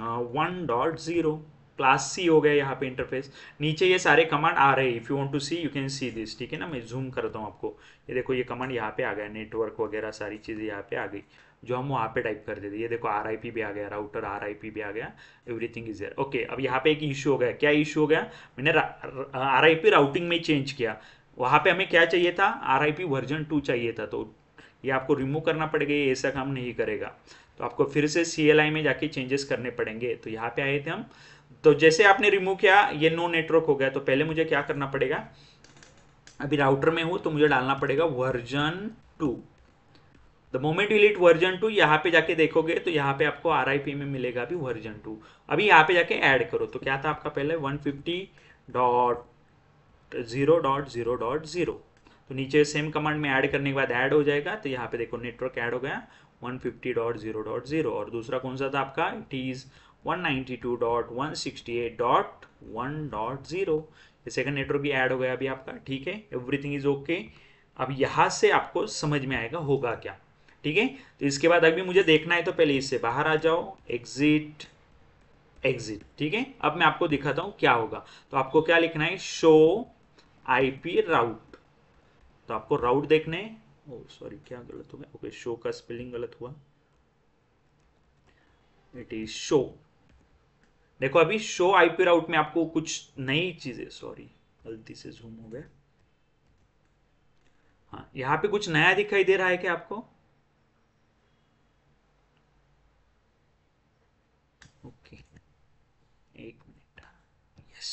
one dot zero, class C हो गया यहाँ पे इंटरफेस। नीचे ये सारे कमांड आ रहे हैं, if you want to see you can see this, ठीक है ना। मैं जूम करता हूँ आपको, ये देखो ये कमांड यहाँ पे आ गया, नेटवर्क वगैरह सारी चीज़ें यहाँ पे आ गई जो हम वहाँ पे टाइप कर देते। ये देखो आर आई पी भी आ गया, राउटर आर आई पी भी आ गया, एवरीथिंग इज देयर, ओके। अब यहाँ पे एक इशू हो गया, क्या इशू हो गया, मैंने आर आई पी राउटिंग में चेंज किया, वहाँ पे हमें क्या चाहिए था, R I P version two चाहिए था, तो ये आपको रिमूव करना पड़ेगा, ये ऐसा काम नहीं करेगा। तो आपको फिर से सी एल आई में जाके चेंजेस करने पड़ेंगे। तो यहाँ पे आए थे हम, तो जैसे आपने रिमूव किया ये नो नेटवर्क हो गया, तो पहले मुझे क्या करना पड़ेगा, अभी राउटर में हूँ तो मुझे डालना पड़ेगा version two. The moment you hit version two, यहाँ पे जाके देखोगे तो यहाँ पे आपको आर आई पी में मिलेगा अभी वर्जन टू। अभी यहाँ पे जाके ऐड करो, तो क्या था आपका पहले one fifty dot zero dot zero dot zero, तो नीचे सेम कमांड में ऐड करने के बाद ऐड हो जाएगा। तो यहाँ पे देखो नेटवर्क ऐड हो गया one fifty dot zero dot zero, और दूसरा कौन सा था आपका, it is one ninety two dot one sixty eight dot one dot zero, ये सेकंड नेटवर्क भी ऐड हो गया अभी आपका, ठीक है। Everything is okay. अब यहाँ से आपको समझ में आएगा होगा क्या, ठीक है। तो इसके बाद अभी मुझे देखना है, तो पहले इससे बाहर आ जाओ, एग्जिट एग्जिट, ठीक है। अब मैं आपको दिखाता हूं क्या होगा। तो आपको क्या लिखना है, शो आईपी राउट, तो आपको राउट देखने, ओ सॉरी क्या गलत हो गया, ओके शो का स्पेलिंग गलत हुआ, इट इज शो। देखो अभी शो आईपी राउट में आपको कुछ नई चीजें, सॉरी गलती से जूम हो गया, हाँ यहाँ पे कुछ नया दिखाई दे रहा है क्या आपको, ओके एक मिनट, यस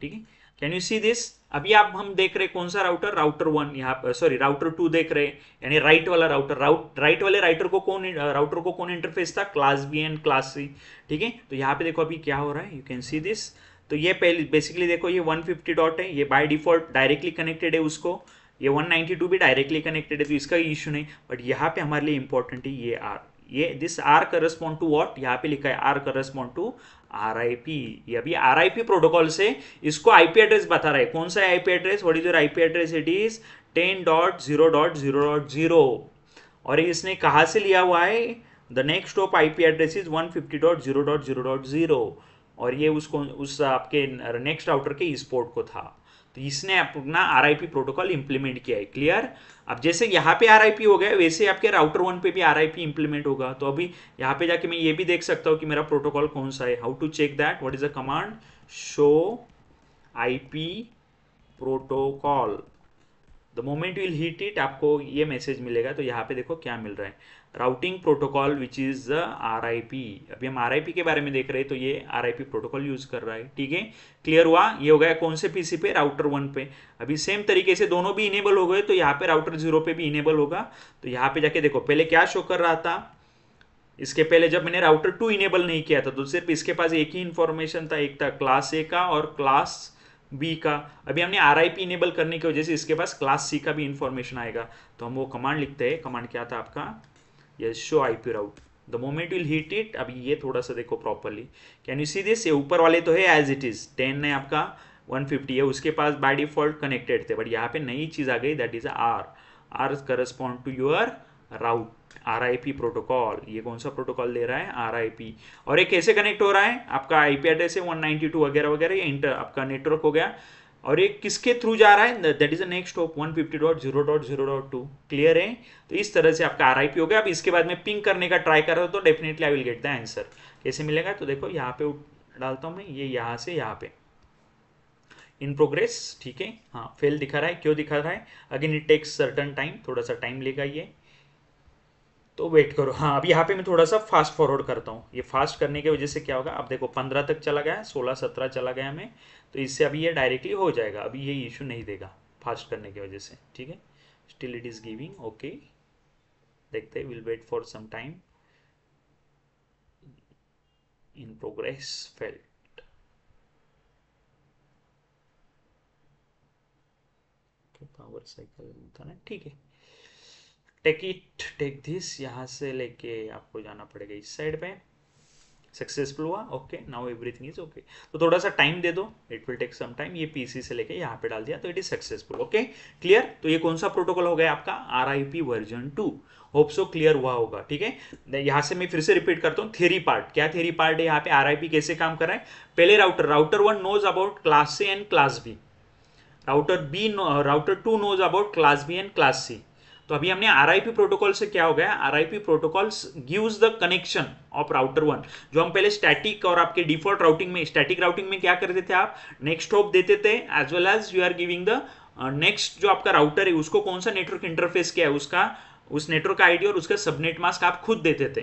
ठीक है। कैन यू सी दिस, अभी आप हम देख रहे कौन सा राउटर, राउटर वन यहाँ पर, सॉरी राउटर टू देख रहे, यानी राइट वाला राउटर, राउट राइट वाले राउटर को कौन राउटर को कौन इंटरफेस था, class B and class C, ठीक है। तो यहाँ पे देखो अभी क्या हो रहा है, यू कैन सी दिस। तो ये पहले बेसिकली देखो ये वन फिफ्टी डॉट है, ये बाय डिफॉल्ट डायरेक्टली कनेक्टेड है उसको, ये वन नाइंटी टू भी डायरेक्टली कनेक्टेड है, तो इसका इशू नहीं। बट यहाँ पे हमारे लिए इंपॉर्टेंट है ये आर, ये this R correspond to what, यहाँ पे लिखा है R correspond to R I P. ये अभी आर आई पी प्रोटोकॉल से इसको आईपी एड्रेस बता रहा है, कौन सा है IP address, what is your IP address, it is ten dot zero dot zero dot zero, और इसने कहाँ से लिया हुआ है, the next hop IP address is one fifty dot zero dot zero dot zero, और ये उसको उस आपके नेक्स्ट राउटर के इस पोर्ट को था। तो इसने अपना R I P protocol implement किया है, क्लियर। अब जैसे यहाँ पे आर आई पी हो गया, वैसे आपके राउटर वन पे भी आर आई पी इंप्लीमेंट होगा। तो अभी यहाँ पे जाके मैं ये भी देख सकता हूँ कि मेरा प्रोटोकॉल कौन सा है, how to check that, what is the command, show I P protocol. The moment will hit it आपको ये मैसेज मिलेगा। तो यहाँ पे देखो क्या मिल रहा है, routing protocol which is R I P. अभी हम आर आई पी के बारे में देख रहे हैं, तो ये R I P protocol use कर रहा है। ठीक है, क्लियर हुआ। ये हो गया कौन से पीसी पे, राउटर वन पे। अभी सेम तरीके से दोनों भी इनेबल हो गए, तो यहाँ पे राउटर जीरो पे भी इनेबल होगा। तो यहाँ पे जाके देखो पहले क्या शो कर रहा था, इसके पहले जब मैंने राउटर टू इनेबल नहीं किया था तो सिर्फ इसके पास एक ही इन्फॉर्मेशन था, एक था क्लास ए का और क्लास बी का। अभी हमने आर आई पी इनेबल करने की वजह से इसके पास क्लास सी का भी इन्फॉर्मेशन आएगा। तो हम वो कमांड लिखते हैं, कमांड क्या था आपका, yes show I P route, the moment will hit it. अभी ये थोड़ा सा देखो properly, can you see this. ये ऊपर वाले तो है एज इट इज, टेन है आपका वन फिफ्टी है, उसके पास बाय डिफॉल्ट कनेक्टेड थे, बट यहाँ पे नई चीज़ आ गई, that is R. R correspond to your route R I P protocol. ये कौन सा प्रोटोकॉल दे रहा है, आर आई पी। और ये कैसे कनेक्ट हो रहा है, आपका आई पी एड्रेस है वन नाइंटी टू वगैरह वगैरह, ये इंटर आपका नेटवर्क हो गया। और ये किसके थ्रू जा रहा है, that is the next stop one fifty dot zero dot zero dot two. Clear है। तो इस तरह से आपका आर आई पी हो गया। अब इसके बाद में पिंग करने का ट्राई कर रहा हूँ तो definitely I will get the answer. कैसे मिलेगा, तो देखो यहाँ पे डालता हूँ मैं, ये यहाँ से यहाँ पे इन प्रोग्रेस। ठीक है, हाँ फेल दिखा रहा है, क्यों दिखा रहा है, again it takes certain time, थोड़ा सा टाइम लेगा ये, तो वेट करो। हाँ अब यहाँ पे मैं थोड़ा सा फास्ट फॉरवर्ड करता हूँ, ये फास्ट करने की वजह से क्या होगा, अब देखो पंद्रह तक चला गया, सोलह सत्रह चला गया मैं, तो इससे अभी ये डायरेक्टली हो जाएगा, अभी ये इशू नहीं देगा फास्ट करने की वजह से। ठीक है, still it is giving, okay देखते हैं, will wait for some time, in progress fail. Power cycle था ना, ठीक है, टेक इट, टेक दिस, यहाँ से लेके आपको जाना पड़ेगा इस साइड पे, सक्सेसफुल हुआ, okay now everything is okay. तो थोड़ा सा टाइम दे दो, it will take some time. ये पीसी से लेके यहाँ पे डाल दिया, तो it is successful, okay clear. तो ये कौन सा प्रोटोकॉल हो गया आपका, R I P version two. Hope so clear हुआ होगा। ठीक है, यहाँ से मैं फिर से रिपीट करता हूँ, थ्योरी पार्ट, क्या थ्योरी पार्ट है यहाँ पे, आर आई पी कैसे काम कर रहा है। पहले router router one knows about class A and class B, router B router two knows about class B and class C. तो अभी हमने आर आई पी प्रोटोकॉल से क्या हो गया, R I P protocol gives the connection of router one. जो हम पहले स्टैटिक और आपके डिफॉल्ट राउटिंग में, स्टैटिक राउटिंग में क्या करते थे आप, नेक्स्ट हॉप देते थे, as well as you are giving the next जो आपका राउटर है उसको कौन सा नेटवर्क इंटरफेस किया है, उसका उस नेटवर्क आईडी और उसका सबनेट मास्क आप खुद देते थे,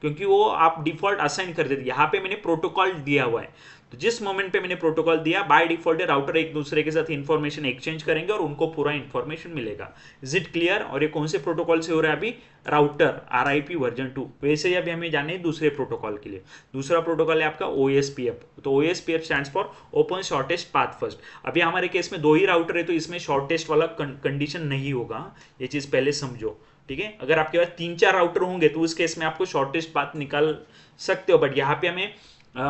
क्योंकि वो आप डिफॉल्ट असाइन करते थे। यहाँ पे मैंने प्रोटोकॉल दिया हुआ है, तो जिस मोमेंट पे मैंने प्रोटोकॉल दिया बाय डिफॉल्ट राउटर एक दूसरे के साथ इंफॉर्मेशन एक्सचेंज करेंगे और उनको पूरा इंफॉर्मेशन मिलेगा। Is it clear. और ये कौन से प्रोटोकॉल से हो रहा है अभी, router R I P version two. वैसे ही अभी हमें जाने हैं दूसरे प्रोटोकॉल के लिए। दूसरा प्रोटोकॉल है आपका ओ एस पी एफ। तो O S P F stand for open shortest path first. अभी हमारे केस में दो ही राउटर है, तो इसमें शॉर्टेस्ट वाला कंडीशन नहीं होगा, ये चीज़ पहले समझो। ठीक है, अगर आपके पास तीन चार राउटर होंगे तो उस केस में आपको शॉर्टेस्ट पाथ निकाल सकते हो, बट यहाँ पे हमें आ,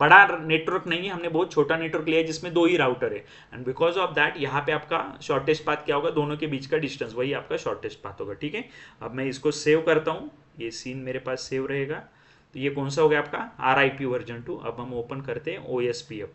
बड़ा नेटवर्क नहीं है, हमने बहुत छोटा नेटवर्क लिया है जिसमें दो ही राउटर है, एंड बिकॉज ऑफ दैट यहाँ पे आपका शॉर्टेस्ट पाथ क्या होगा, दोनों के बीच का डिस्टेंस, वही आपका शॉर्टेस्ट पाथ होगा। ठीक है, अब मैं इसको सेव करता हूँ, ये सीन मेरे पास सेव रहेगा। तो ये कौन सा हो गया आपका, R I P version two. अब हम ओपन करते हैं ओ एस पी एफ।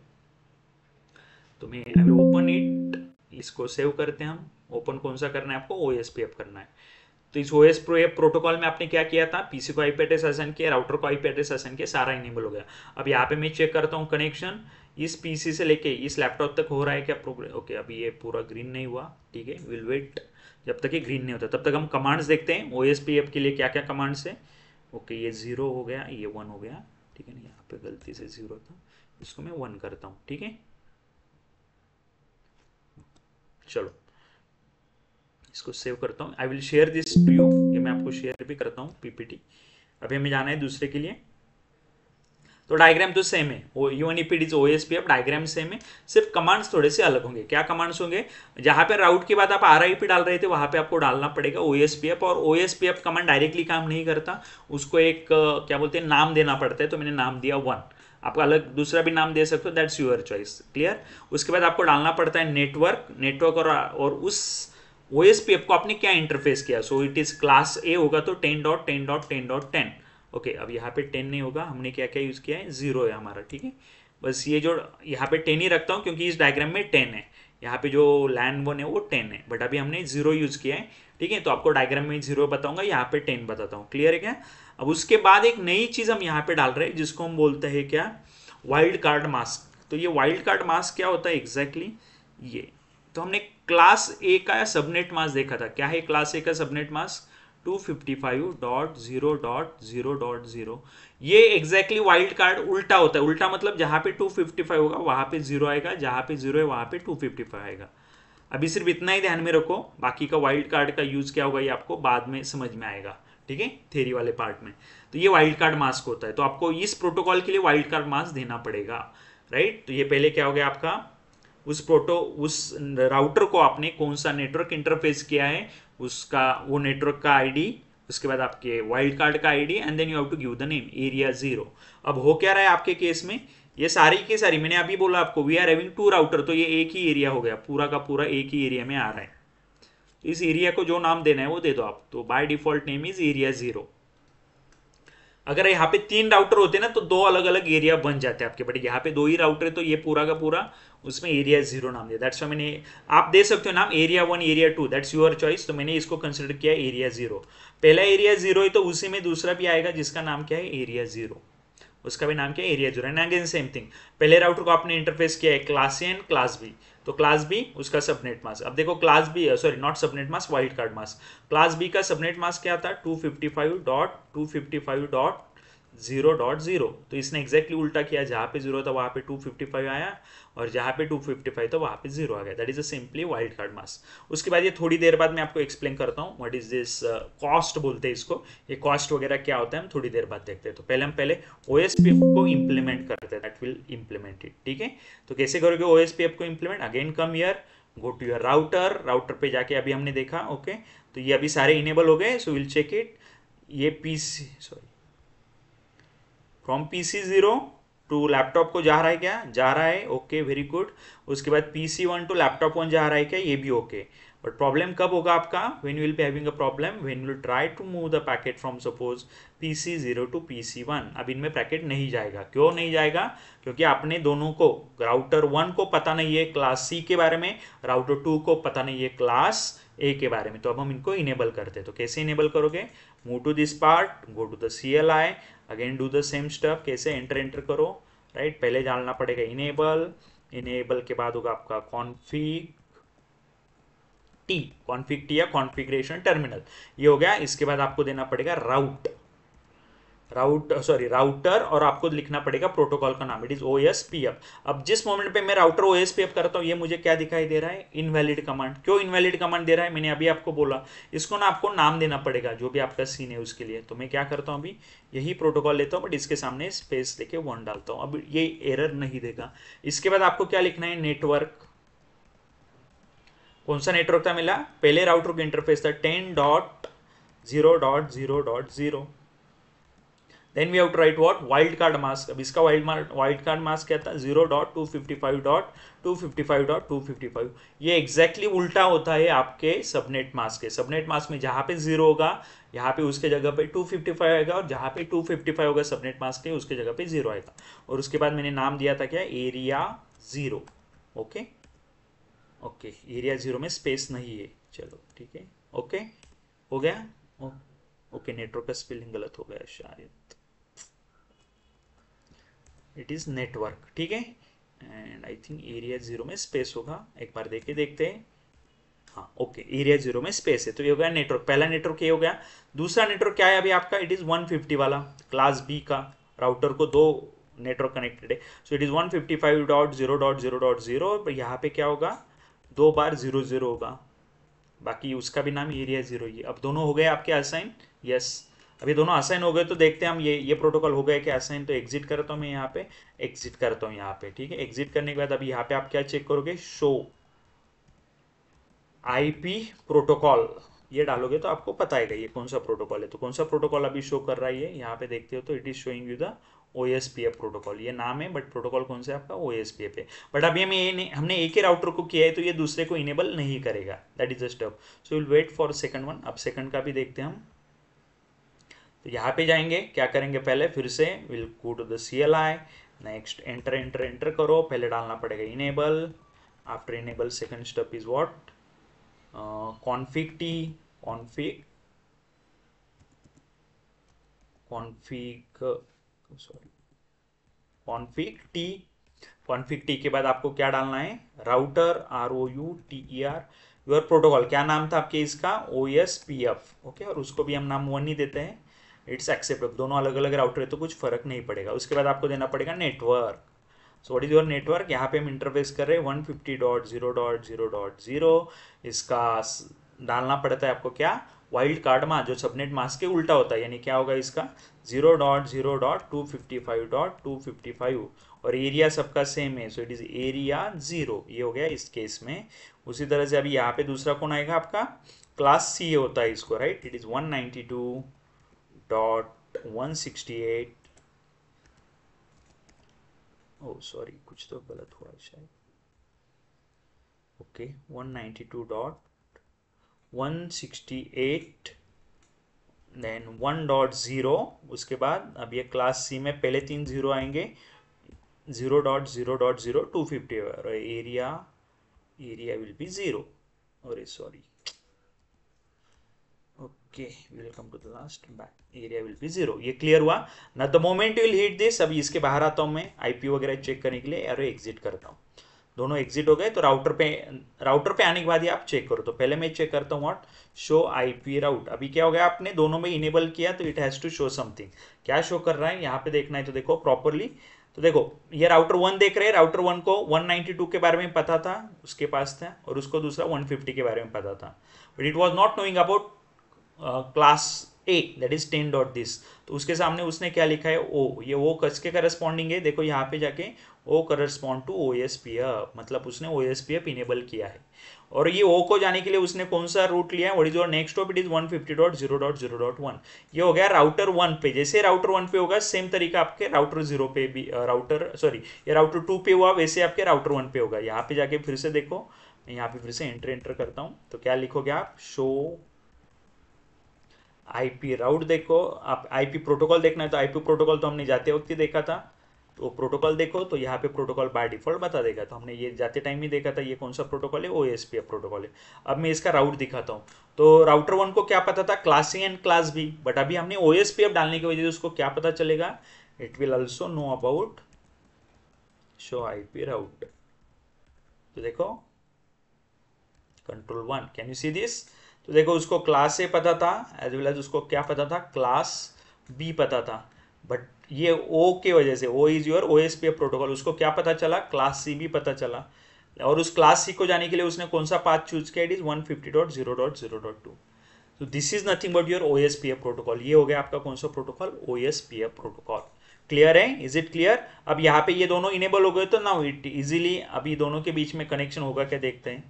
तो मैं ओपन इट, इसको सेव करते हैं हम। ओपन कौन सा करना है आपको, ओएसपीएफ करना है। तो इस ओएसपीएफ प्रोटोकॉल में आपने क्या किया था, पीसी को आईपी एड्रेस असाइन किया, राउटर को आईपी एड्रेस असाइन किया, सारा इनेबल हो गया। अब यहाँ पे मैं चेक करता हूँ कनेक्शन इस पीसी से लेके इस लैपटॉप तक हो रहा है क्या प्रोग्रेस। ओके अभी ये पूरा ग्रीन नहीं हुआ, ठीक है, विल वेट जब तक ये ग्रीन नहीं होता, तब तक हम कमांड्स देखते हैं ओएसपीएफ के लिए क्या क्या कमांड्स है। ओके ये जीरो हो गया, ये वन हो गया, ठीक है ना, यहाँ पे गलती से जीरो था, इसको मैं वन करता हूँ। ठीक है, चलो इसको सेव करता हूँ, I will share this to you, ये मैं आपको शेयर भी करता हूँ पीपीटी। अभी हमें जाना है दूसरे के लिए, तो डायग्राम तो सेम है, O U N E P these O S P F diagram same है, सिर्फ कमांड्स थोड़े से अलग होंगे। क्या कमांड्स होंगे, जहाँ पे राउट के बाद आप आर आई पी डाल रहे थे वहाँ पे आपको डालना पड़ेगा ओ एस पी एफ। और O S P F command directly काम नहीं करता, उसको एक क्या बोलते हैं नाम देना पड़ता है, तो मैंने नाम दिया वन, आपका अलग दूसरा भी नाम दे सकते हो, दैट्स यूअर चॉइस। क्लियर, उसके बाद आपको डालना पड़ता है नेटवर्क, नेटवर्क और, और उस O S P F को आपने क्या इंटरफेस किया, so it is class A होगा तो ten dot ten dot ten dot ten. Okay अब यहाँ पे टेन नहीं होगा, हमने क्या क्या यूज़ किया है, जीरो है हमारा। ठीक है, बस ये जो यहाँ पे टेन ही रखता हूँ क्योंकि इस डायग्राम में टेन है, यहाँ पे जो लैंड वन है वो टेन है, बट अभी हमने जीरो यूज़ किया है। ठीक है, तो आपको डायग्राम में जीरो बताऊँगा, यहाँ पे टेन बताता हूँ। क्लियर है क्या। अब उसके बाद एक नई चीज़ हम यहाँ पर डाल रहे हैं जिसको हम बोलते हैं क्या, वाइल्ड कार्ड मास्क। तो ये वाइल्ड कार्ड मास्क क्या होता है एग्जैक्टली, ये तो हमने क्लास ए का सबनेट मास्क देखा था। क्या है क्लास ए का subnet mask? Two fifty five dot zero dot zero dot zero. ये एग्जैक्टली वाइल्ड कार्ड उल्टा होता है। उल्टा मतलब जहां पे टू फिफ्टी फाइव होगा वहां पे जीरो आएगा, जहां पे जीरो है वहां पे टू फिफ्टी फाइव आएगा। अभी सिर्फ इतना ही ध्यान में रखो, बाकी का वाइल्ड कार्ड का यूज क्या होगा ये आपको बाद में समझ में आएगा, ठीक है, थ्योरी वाले पार्ट में। तो ये वाइल्ड कार्ड मास्क होता है, तो आपको इस प्रोटोकॉल के लिए वाइल्ड कार्ड मास्क देना पड़ेगा, राइट। तो ये पहले क्या हो गया आपका, उस प्रोटो उस राउटर को आपने कौन सा नेटवर्क इंटरफेस किया है उसका, वो नेटवर्क का आईडी, उसके बाद आपके वाइल्ड कार्ड का ID, and then you have to give the name area zero. अब हो क्या रहा है आपके केस में, ये सारी की सारी मैंने अभी बोला आपको we are having two router, तो ये एक ही एरिया हो गया, पूरा का पूरा एक ही एरिया में आ रहा है। इस एरिया को जो नाम देना है वो दे दो आप, तो by default name is area zero. अगर यहाँ पे तीन राउटर होते ना तो दो अलग अलग एरिया बन जाते हैं आपके, बट यहाँ पे दो ही राउटर है तो ये पूरा का पूरा उसमें एरिया जीरो नाम दिया। दैट्स व्हाई मैंने, आप दे सकते हो नाम area one area two, that's your choice. तो मैंने इसको कंसिडर किया एरिया जीरो। पहला एरिया जीरो है तो उसी में दूसरा भी आएगा जिसका नाम क्या है एरिया जीरो, उसका भी नाम क्या है area zero. And again same thing, पहले राउटर को आपने इंटरफेस किया है class A and class B, तो क्लास बी उसका सबनेट मास्क। अब देखो class B, sorry not subnet mask, wild card mask. Class B का सबनेट मास्क क्या था? Two fifty five dot two fifty five dot zero dot zero. तो इसने exactly उल्टा किया, जहाँ पे जीरो था वहाँ पे टू फिफ्टी फाइव आया और जहाँ पे टू फिफ्टी फाइव था वहाँ पे जीरो आ गया। That is a simply wild card mask. उसके बाद ये थोड़ी देर बाद मैं आपको एक्सप्लेन करता हूँ व्हाट इज दिस कॉस्ट बोलते हैं इसको, ये कॉस्ट वगैरह क्या होता है हम थोड़ी देर बाद देखते हैं। तो पहले हम पहले O S P F को इम्प्लीमेंट करते हैं, दैट विल इम्प्लीमेंट इट, ठीक है। तो कैसे करोगे O S P F को implement? Again come here, go to your router, router पे जाके अभी हमने देखा, ओके okay? तो ये अभी सारे इनेबल हो गए, सो विल चेक इट। ये PC sorry from PC zero to laptop को जा रहा है क्या? जा रहा है, ओके वेरी गुड। उसके बाद PC one to laptop one जा रहा है क्या? ये भी ओके। बट प्रॉब्लम कब होगा आपका, when you will be having a problem when you will try to move the packet from suppose PC zero to PC one. अब इनमें पैकेट नहीं जाएगा, क्यों नहीं जाएगा? क्योंकि आपने दोनों को, राउटर वन को पता नहीं है क्लास सी के बारे में, राउटर टू को पता नहीं है क्लास ए के बारे में। तो अब हम इनको इनेबल करते हैं, तो कैसे इनेबल करोगे? Move to this part, go to the C L I, again do the same stuff. कैसे? एंटर एंटर करो, राइट right? पहले डालना पड़ेगा इनेबल, इनेबल के बाद होगा आपका कॉन्फिग टी, कॉन्फिग टी या कॉन्फिग्रेशन टर्मिनल, ये हो गया। इसके बाद आपको देना पड़ेगा राउट राउट सॉरी राउटर, और आपको लिखना पड़ेगा प्रोटोकॉल का नाम, it is O S P F। अब जिस मोमेंट पे मैं router O S P F करता हूँ ये मुझे क्या दिखाई दे रहा है? Invalid command. क्यों इनवैलिड कमांड दे रहा है? मैंने अभी आपको बोला इसको ना आपको नाम देना पड़ेगा जो भी आपका सीन है उसके लिए। तो मैं क्या करता हूँ, अभी यही प्रोटोकॉल लेता हूँ बट इसके सामने स्पेस लेके वन डालता हूँ, अब ये एरर नहीं देगा। इसके बाद आपको क्या लिखना है? नेटवर्क, कौन सा नेटवर्क था मिला? पहले राउटर का इंटरफेस था ten dot zero dot zero dot zero. Then we have to write what? Wild card mask. अब इसका wild wild card mask क्या था? Zero dot two fifty five dot two fifty five dot two fifty five. ये exactly exactly उल्टा होता है आपके subnet mask के। सबनेट मास्क में जहाँ पे जीरो होगा यहाँ पे उसके जगह पे टू फिफ्टी फाइव आएगा, और जहाँ पे टू फिफ्टी फाइव होगा सबनेट मास्क के उसके जगह पे जीरो आएगा। और उसके बाद मैंने नाम दिया था क्या? Area zero, okay okay, area zero में स्पेस नहीं है, चलो ठीक है, ओके okay? हो गया ओके। नेटवर्क का स्पेलिंग गलत हो गया शायद, इट इज नेटवर्क, ठीक है। And I think area zero में स्पेस होगा, एक बार देख के देखते हैं, हाँ ओके okay, एरिया जीरो में स्पेस है। तो ये हो गया नेटवर्क, पहला नेटवर्क ये हो गया। दूसरा नेटवर्क क्या है अभी आपका? इट इज वन फिफ्टी वाला, क्लास बी का, राउटर को दो नेटवर्क कनेक्टेड है, so it is one fifty five dot zero dot zero dot zero. पर यहाँ पे क्या होगा? दो बार जीरो जीरो होगा, बाकी उसका भी नाम एरिया जीरो ही। अब दोनों हो गए आपके असाइन, यस yes. अभी दोनों असाइन हो गए तो देखते हैं हम ये ये प्रोटोकॉल हो गए कि असाइन। तो एग्जिट करता हूँ मैं यहाँ पे, एग्जिट करता हूँ यहाँ पे, ठीक है। एग्जिट करने के बाद अभी यहाँ पे आप क्या चेक करोगे? शो आईपी प्रोटोकॉल, ये डालोगे तो आपको पता है ये कौन सा प्रोटोकॉल है। तो कौन सा प्रोटोकॉल अभी शो कर रहा है ये यहाँ पे देखते हो, तो it is showing you the O S P F protocol, ये नाम है बट प्रोटोकॉल कौन सा है आपका? O S P F है। बट अभी हमें हमने एक ही राउटर को किया है तो ये दूसरे को इनेबल नहीं करेगा, that is just up. So will wait for second one. अब सेकंड का भी देखते हैं हम, तो यहाँ पे जाएंगे, क्या करेंगे पहले फिर से will go to the C L I, next enter enter enter करो, पहले डालना पड़ेगा enable, after enable second step is what? Config T, config config sorry config T, one fifty के बाद आपको क्या डालना है, router R O U T E R your protocol, क्या नाम था आपके इसका, O S P F, okay, और उसको भी हम नाम वन ही देते हैं, इट्स एक्सेप्टेबल, दोनों अलग अलग राउटर है तो कुछ फर्क नहीं पड़ेगा। उसके बाद आपको देना पड़ेगा network, so what is your network, यहाँ पे हम इंटरफेस कर रहे हैं one fifty dot zero dot zero dot zero, इसका डालना पड़ता है आपको क्या, वाइल्ड कार्ड मास्क, जो सबनेट मास्क के उल्टा होता है, यानी क्या होगा इसका zero dot zero dot two fifty five dot two fifty five, और एरिया सबका सेम है, so it is area zero, ये हो गया इस केस में। उसी तरह से अभी यहाँ पे दूसरा कौन आएगा आपका, क्लास सी होता है इसको, right, it is one ninety two dot one sixty eight, oh sorry कुछ तो गलत हुआ शायद, okay one ninety two dot one sixty eight, then one dot zero, उसके बाद अब ये क्लास सी में पहले तीन जीरो आएंगे, zero dot zero dot zero two fifty, और area area will be zero, और sorry okay welcome to the last back, area will be zero. ये क्लियर हुआ ना, the moment will hit this, अभी इसके बाहर आता हूँ मैं आईपी वगैरह चेक करने के लिए, और एग्जिट करता हूँ, दोनों एग्जिट हो गए, तो राउटर पे राउटर पे आने के बाद ही आप चेक करो। तो पहले मैं चेक करता हूँ व्हाट शो आईपी राउट, अभी क्या हो गया आपने दोनों में इनेबल किया तो it has to show something, क्या शो कर रहा है यहाँ पे देखना है, तो देखो प्रॉपरली, तो देखो ये राउटर वन देख रहे हैं, राउटर वन को वन नाइन्टी टू के बारे में पता था, उसके पास था, और उसको दूसरा वन फिफ्टी के बारे में पता था, but it was not knowing about class A that is ten dot this, तो उसके सामने उसने क्या लिखा है ओ, ये ओ कस के करस्पॉन्डिंग है, देखो यहाँ पे जाके O correspond to O S P F, मतलब उसने O S P F enable किया है, और ये ओ को जाने के लिए उसने कौन सा रूट लिया है, what is your next stop, it is one fifty dot zero dot zero dot one, ये हो गया राउटर वन पे, जैसे राउटर वन पे होगा सेम तरीका आपके राउटर जीरो पे भी, राउटर सॉरी ये राउटर टू पे हुआ वैसे आपके राउटर वन पे होगा। यहाँ पे जाके फिर से देखो, यहाँ पे फिर से एंटर एंटर करता हूँ, तो क्या लिखोगे आप, शो आईपी राउट, देखो आप आईपी प्रोटोकॉल देखना है, तो आईपी प्रोटोकॉल तो हमने जाते वक्त ही देखा था, तो प्रोटोकॉल देखो, तो यहाँ पे प्रोटोकॉल बाय डिफॉल्ट बता देगा, तो हमने ये जाते टाइम ही देखा था, ये कौन सा प्रोटोकॉल है, ओएसपीएफ प्रोटोकॉल है। अब मैं इसका राउट दिखाता हूँ, तो राउटर वन को क्या पता था, class A and class B, but अभी हमने ओएसपीएफ डालने की वजह से उसको क्या पता चलेगा, it will also know about show IP route, तो देखो control one, can you see this, तो देखो उसको क्लास ए पता था एज वेल एज उसको क्या पता था, क्लास बी पता था, बट ये ओ के वजह से, O is your OSPF protocol, उसको क्या पता चला, क्लास सी भी पता चला, और उस क्लास सी को जाने के लिए उसने कौन सा पाथ चूज किया, it is one fifty dot zero dot zero dot two, तो this is nothing but your OSPF protocol, ये हो गया आपका कौन सा प्रोटोकॉल, ओएसपीएफ प्रोटोकॉल, क्लियर है, इज इट क्लियर। अब यहाँ पे ये दोनों इनेबल हो गए तो नाउ इट इजीली अभी दोनों के बीच में कनेक्शन होगा क्या देखते हैं,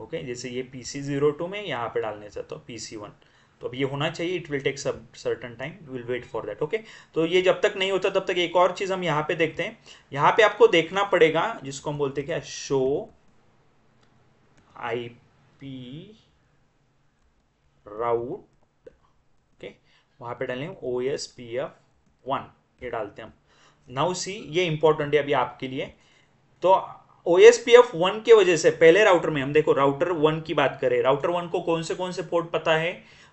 ओके okay, जैसे ये पी सी जीरो टू में यहाँ पे डालने चाहता हूँ पी सी वन, तो अब ये होना चाहिए, it will take some certain time, will wait for that, okay. तो ये जब तक नहीं होता तब तक एक और चीज़ हम यहाँ पे देखते हैं, यहाँ पे आपको देखना पड़ेगा जिसको हम बोलते हैं क्या, show I P route, okay, वहाँ पे डालें O S P F one, ये डालते हैं हम, नाउ सी ये इंपॉर्टेंट है अभी आपके लिए। तो ओएसपीएफ वन के वजह से पहले राउटर में हम देखो राउटर वन की बात करें, राउटर वन को कौन से कौन से पोर्ट पता है,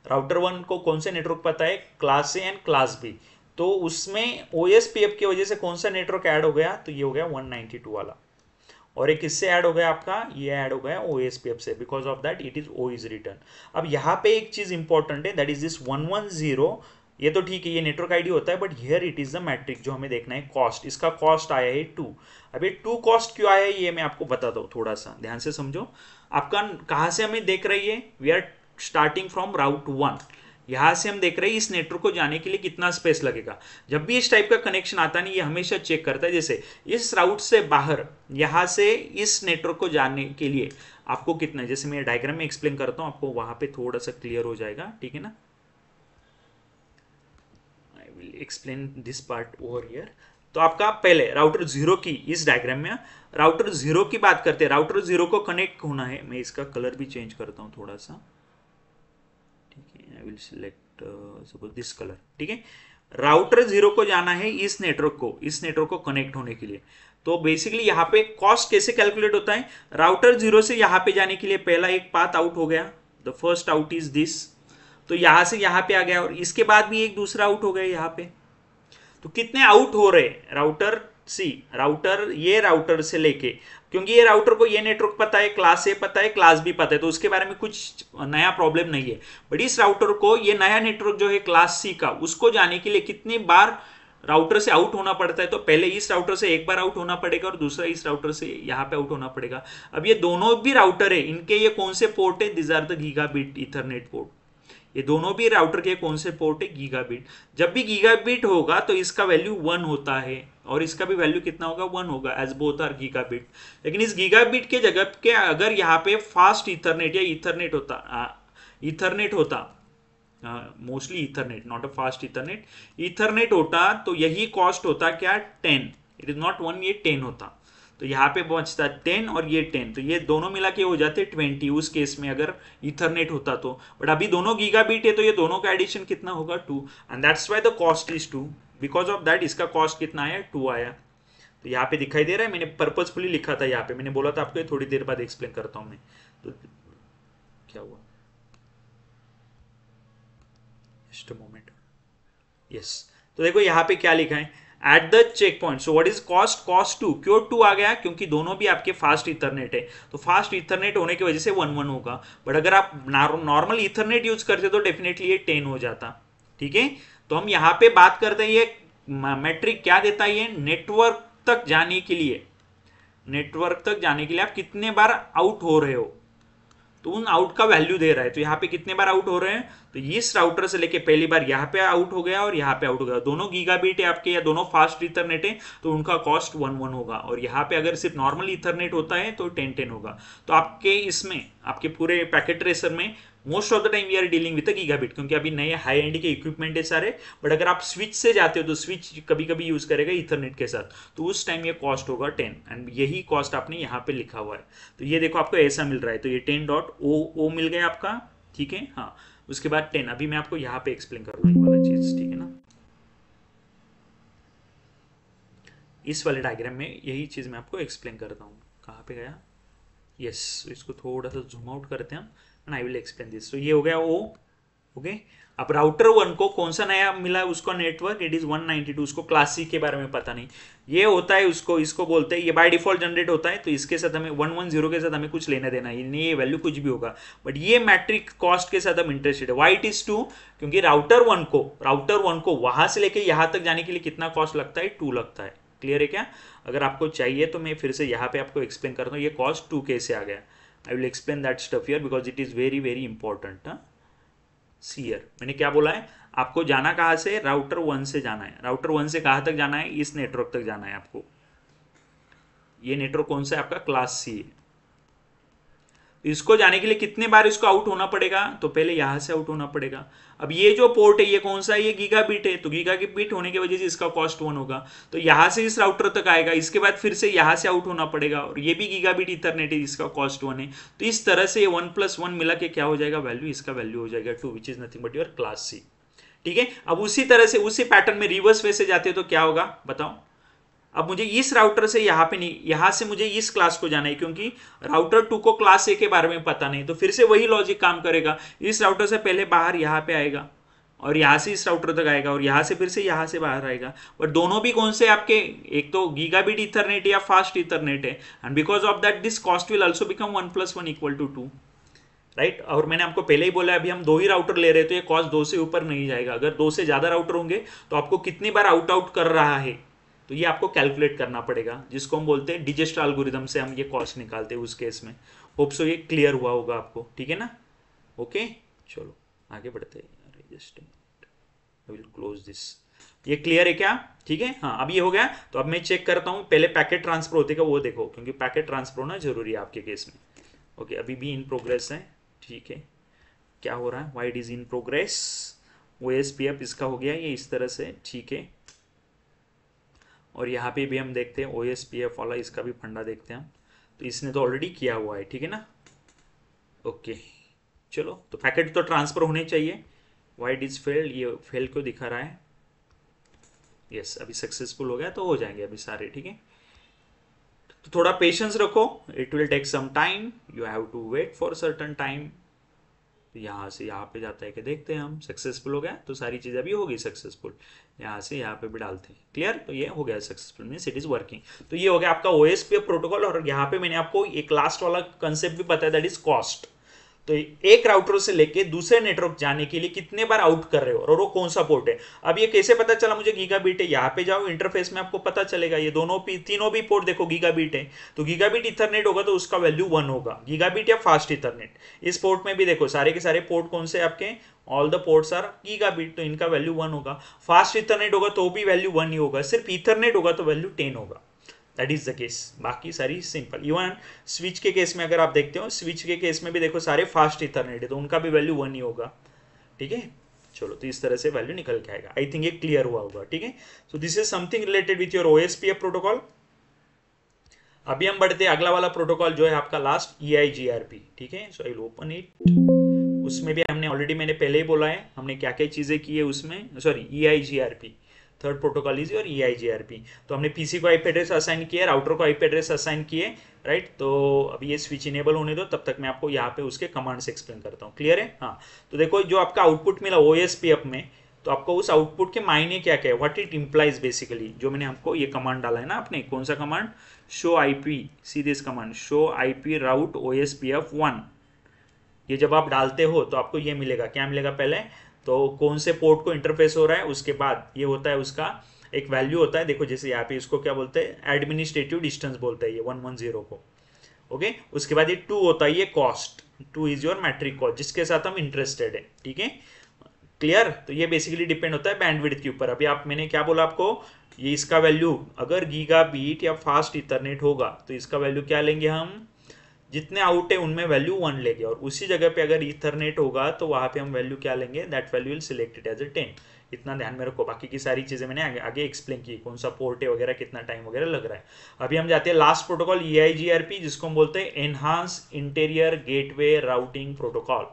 राउटर वन को कौन से नेटवर्क पता है, class A and class B, तो उसमें ओएसपीएफ की वजह से कौन सा नेटवर्क ऐड हो गया, तो ये हो गया वन नाइन्टी टू वाला, और एक इससे ऐड हो गया आपका, ये ऐड हो गया ओएसपीएफ से, because of that it is O is return. अब यहाँ पे एक चीज इंपॉर्टेंट है, that is this one one zero, ये तो ठीक है ये नेटवर्क आईडी होता है, but here it is the metric, जो हमें देखना है कॉस्ट, इसका कॉस्ट आया है टू। अभी टू कॉस्ट क्यों आया है ये मैं आपको बताता हूँ, थोड़ा सा ध्यान से समझो, आपका कहाँ से हमें देख रही है, we are starting from route one, यहाँ से हम देख रहे हैं इस नेटवर्क को जाने के लिए कितना स्पेस लगेगा। जब भी इस टाइप का कनेक्शन आता नहीं, ये हमेशा चेक करता है, जैसे इस राउट से बाहर यहाँ से इस नेटवर्क को जाने के लिए आपको कितना, जैसे मैं डायग्राम में एक्सप्लेन करता हूँ आपको, वहाँ पे थोड़ा सा क्लियर हो जाएगा, ठीक है ना, explain this part over here. तो आपका पहले राउटर जीरो की, इस डायग्राम में राउटर जीरो की बात करते हैं, राउटर जीरो को कनेक्ट होना है, मैं इसका कलर भी चेंज करता हूं थोड़ा सा, ठीक है, I will select suppose this colour, ठीक है, राउटर जीरो को जाना है इस नेटवर्क को, इस नेटवर्क को कनेक्ट होने के लिए। तो बेसिकली यहाँ पे कॉस्ट कैसे कैलकुलेट होता है, राउटर जीरो से यहाँ पे जाने के लिए पहला एक पाथ आउट हो गया, the first out is this, तो यहाँ से यहाँ पे आ गया, और इसके बाद भी एक दूसरा आउट हो गया यहाँ पे, तो कितने आउट हो रहे, राउटर सी राउटर, ये राउटर से लेके, क्योंकि ये राउटर को ये नेटवर्क पता है, क्लास ए पता है, क्लास बी पता है, तो उसके बारे में कुछ नया प्रॉब्लम नहीं है। बट इस राउटर को ये नया नेटवर्क जो है क्लास सी का, उसको जाने के लिए कितनी बार राउटर से आउट होना पड़ता है, तो पहले इस राउटर से एक बार आउट होना पड़ेगा और दूसरा इस राउटर से यहाँ पे आउट होना पड़ेगा। अब ये दोनों भी राउटर है, इनके ये कौन से पोर्ट है, this are the gigabit ethernet port. ये दोनों भी राउटर के कौन से पोर्ट है, गीगाबिट। जब भी गीगाबिट होगा तो इसका वैल्यू वन होता है और इसका भी वैल्यू कितना होगा, वन होगा, एज बोथ आर गीगाबिट। लेकिन इस गीगाबिट के जगह के अगर यहाँ पे फास्ट इथरनेट या इथरनेट होता, इथरनेट होता mostly ethernet, not a fast ethernet, ethernet होता तो यही कॉस्ट होता क्या, ten. It is not one, ये टेन होता, तो यहाँ पे बचता टेन और ये टेन, तो ये दोनों मिला के हो जाते ट्वेंटी उस केस में अगर इथरनेट होता तो। बट अभी दोनों गीगाबिट है तो ये दोनों का एडिशन कितना होगा, two, and that's why the cost is two. Because of that इसका कॉस्ट कितना आया, टू आया। तो यहाँ पे दिखाई दे रहा है, मैंने पर्पजफुली लिखा था, यहाँ पे मैंने बोला था आपको ये थोड़ी देर बाद एक्सप्लेन करता हूँ मैं, तो क्या हुआ, जस्ट अ मोमेंट, यस। तो देखो यहाँ पे क्या लिखा है, at the check point, so what is cost, cost two, क्यों टू आ गया, क्योंकि दोनों भी आपके फास्ट इथरनेट है, तो फास्ट इथरनेट होने की वजह से वन वन होगा। बट अगर आप नॉर्मल इथरनेट यूज करते तो डेफिनेटली ये टेन हो जाता, ठीक है। तो हम यहाँ पे बात करते हैं, ये मैट्रिक क्या देता है, ये नेटवर्क तक जाने के लिए, नेटवर्क तक जाने के लिए आप कितने बार आउट हो रहे हो, तो उन आउट का वैल्यू दे रहा है। तो यहाँ पे कितने बार आउट हो रहे हैं, तो इस राउटर से लेके पहली बार यहाँ पे आउट हो गया और यहाँ पे आउट हो गया, दोनों गीगाबिट है आपके या दोनों फास्ट इथरनेट है, तो उनका कॉस्ट वन वन होगा। और यहाँ पे अगर सिर्फ नॉर्मल इथरनेट होता है तो टेन टेन होगा। तो आपके इसमें, आपके पूरे पैकेट ट्रेसर में most of the time we are dealing with gigabit, क्योंकि अभी नए हाई एंड के इक्विपमेंट है सारे। बट अगर आप स्विच से जाते हो तो स्विच कभी कभी यूज करेगा इथरनेट के साथ, तो उस टाइम ये कॉस्ट होगा टेन, एंड यही कॉस्ट आपने यहाँ पे लिखा हुआ है। तो ये देखो आपको ऐसा मिल रहा है, तो ये टेन डॉट ओ ओ मिल गया आपका, ठीक है, हाँ। उसके बाद टेन, अभी मैं आपको यहाँ पे एक्सप्लेन कर रहा हूँ ये वाला चीज, ठीक है ना, इस वाले डायग्राम में यही चीज मैं आपको एक्सप्लेन करता हूँ, कहाँ पे गया, यस, इसको थोड़ा सा जूम आउट करते हैं हम, आई विल एक्सप्लेन दिस। तो ये हो गया ओ, ओके। अब राउटर वन को कौन सा नया मिला है, उसका network, it is one ninety two, उसको क्लास सी के बारे में पता नहीं, ये होता है उसको, इसको बोलते हैं, ये बाय डिफॉल्ट जनरेट होता है, तो इसके साथ हमें वन वन जीरो के साथ हमें कुछ लेना देना है, ये वैल्यू कुछ भी होगा। बट ये मैट्रिक कॉस्ट के साथ हम इंटरेस्टेड है, वाई इट इज टू, क्योंकि राउटर वन को, राउटर वन को वहां से लेके यहाँ तक जाने के लिए कितना कॉस्ट लगता है, टू लगता है। क्लियर है क्या? अगर आपको चाहिए तो मैं फिर से यहाँ पे आपको एक्सप्लेन करता हूँ ये कॉस्ट टू कैसे आ गया। I will explain that stuff here because it is very very important. See here, मैंने क्या बोला है, आपको जाना कहाँ से, राउटर वन से जाना है, राउटर वन से कहाँ तक जाना है, इस नेटवर्क तक जाना है आपको। ये नेटवर्क कौन सा है आपका, क्लास सी है। इसको जाने के लिए कितने बार इसको आउट होना पड़ेगा, तो पहले यहाँ से आउट होना पड़ेगा। अब ये जो पोर्ट है ये कौन सा है, ये गीगाबिट है, तो गीगाबिट होने की वजह से इसका कॉस्ट वन होगा, तो यहाँ से इस राउटर तक आएगा, इसके बाद फिर से यहाँ से आउट होना पड़ेगा, और ये भी गीगाबिट इथरनेट है, इसका कॉस्ट वन है। तो इस तरह से ये वन प्लस वन मिला के क्या हो जाएगा वैल्यू, इसका वैल्यू हो जाएगा two, which is nothing but your class C, ठीक है। अब उसी तरह से उसी पैटर्न में रिवर्स वे से जाते हो तो क्या होगा बताओ। अब मुझे इस राउटर से यहाँ पे नहीं, यहाँ से मुझे इस क्लास को जाना है, क्योंकि राउटर टू को क्लास ए के बारे में पता नहीं, तो फिर से वही लॉजिक काम करेगा, इस राउटर से पहले बाहर यहाँ पे आएगा और यहाँ से इस राउटर तक आएगा और यहाँ से फिर से यहाँ से बाहर आएगा। बट दोनों भी कौन से आपके, एक तो गीगाबिट इथरनेट या फास्ट इथरनेट है, and because of that this cost will also become one plus one equal to two, right. और मैंने आपको पहले ही बोला है, अभी हम दो ही राउटर ले रहे हैं तो ये कॉस्ट दो से ऊपर नहीं जाएगा। अगर दो से ज़्यादा राउटर होंगे तो आपको कितनी बार आउट आउट कर रहा है तो ये आपको कैलकुलेट करना पड़ेगा, जिसको हम बोलते हैं डिजेस्टर एल्गोरिथम से हम ये कॉस्ट निकालते हैं उस केस में। होप सो ये क्लियर हुआ होगा आपको, ठीक है ना, ओके। चलो आगे बढ़ते हैं, अरे just I will close this. ये क्लियर है क्या, ठीक है, हाँ। अब ये हो गया, तो अब मैं चेक करता हूँ पहले पैकेट ट्रांसफर होते का वो देखो, क्योंकि पैकेट ट्रांसफर होना जरूरी है आपके केस में, ओके। अभी भी इन प्रोग्रेस है, ठीक है, क्या हो रहा है, why it is in progress, O S P F इसका हो गया ये इस तरह से, ठीक है। और यहाँ पे भी हम देखते हैं ओ एस पी एफ वाला, इसका भी फंडा देखते हैं हम, तो इसने तो ऑलरेडी किया हुआ है, ठीक है ना, ओके। चलो, तो पैकेट तो ट्रांसफर होने चाहिए, वाई इट इज फेल्ड, ये फेल क्यों दिखा रहा है, यस, अभी सक्सेसफुल हो गया तो हो जाएंगे अभी सारे, ठीक है। तो थोड़ा पेशेंस रखो, it will take some time, you have to wait for certain time, तो यहाँ से यहाँ पे जाता है कि देखते हैं हम सक्सेसफुल हो गया, तो सारी चीज़ें अभी होगी सक्सेसफुल, यहाँ से यहाँ पे भी डालते हैं क्लियर। तो ये हो गया successful means it is working. तो ये हो गया आपका O S P F protocol. और यहाँ पे मैंने आपको एक लास्ट वाला कंसेप्ट भी बताया दैट इज कॉस्ट। तो एक राउटर से लेके दूसरे नेटवर्क जाने के लिए कितने बार आउट कर रहे हो और वो कौन सा पोर्ट है। अब ये कैसे पता चला मुझे गीगाबिट है, यहाँ पे जाओ इंटरफेस में आपको पता चलेगा ये दोनों भी तीनों भी पोर्ट देखो गीगाबिट है, तो गीगाबिट इथरनेट होगा तो उसका वैल्यू वन होगा, गीगाबिट या फास्ट इथरनेट। इस पोर्ट में भी देखो सारे के सारे पोर्ट कौन से आपके, all the ports are gigabit, तो इनका वैल्यू वन होगा। फास्ट इथरनेट होगा तो भी वैल्यू वन ही होगा, सिर्फ इथरनेट होगा तो वैल्यू टेन होगा, दैट इज द केस। बाकी सारी सिंपल। इवन स्विच के केस में अगर आप देखते हो, स्विच के केस में भी देखो सारे फास्ट इथरनेट है तो उनका भी वैल्यू वन ही होगा, ठीक है। चलो तो इस तरह से वैल्यू निकल के आएगा, आई थिंक ये क्लियर हुआ होगा, ठीक है। So this is something related with your O S P F protocol. अभी हम बढ़ते हैं अगला वाला प्रोटोकॉल जो है आपका last E I G R P, ठीक है। So I will open it. उसमें भी हमने ऑलरेडी मैंने पहले ही बोला है हमने क्या क्या चीजें की है उसमें, sorry E I G R P third protocol is और E I G R P। तो हमने पीसी को आईपी एड्रेस असाइन किया, राउटर को आईपी एड्रेस असाइन किए, राइट। तो अभी ये स्विच इनेबल होने दो, तब तक मैं आपको यहाँ पे उसके कमांड्स एक्सप्लेन करता हूँ, क्लियर है। हाँ तो देखो जो आपका आउटपुट मिला O S P F में, तो आपको उस आउटपुट के मायने क्या क्या है, व्हाट इट इंप्लाइज बेसिकली, जो मैंने आपको ये कमांड डाला है ना आपने, कौन सा command, show I P, see this command show I P route O S P F one. ये जब आप डालते हो तो आपको ये मिलेगा, क्या मिलेगा, पहले तो कौन से पोर्ट को इंटरफेस हो रहा है, उसके बाद ये होता है उसका एक वैल्यू होता है, देखो जैसे यहाँ पे इसको क्या बोलते हैं, एडमिनिस्ट्रेटिव डिस्टेंस बोलते हैं ये वन वन जीरो को, ओके। उसके बाद ये टू होता है, ये cost, two is your metric cost जिसके साथ हम इंटरेस्टेड है, ठीक है क्लियर। तो ये बेसिकली डिपेंड होता है बैंडविड्थ के ऊपर। अभी आप मैंने क्या बोला आपको, ये इसका वैल्यू अगर गीगाबीट या फास्ट इथरनेट होगा तो इसका वैल्यू क्या लेंगे हम, जितने आउट है उनमें वैल्यू वन लेंगे, और उसी जगह पे अगर इथरनेट होगा तो वहाँ पे हम वैल्यू क्या लेंगे, that value will selected as a ten. इतना ध्यान में रखो, बाकी की सारी चीज़ें मैंने आगे आगे एक्सप्लेन की, कौन सा पोर्ट है वगैरह, कितना टाइम वगैरह लग रहा है। अभी हम जाते हैं last protocol E I G R P, जिसको हम बोलते हैं enhance interior gateway routing protocol.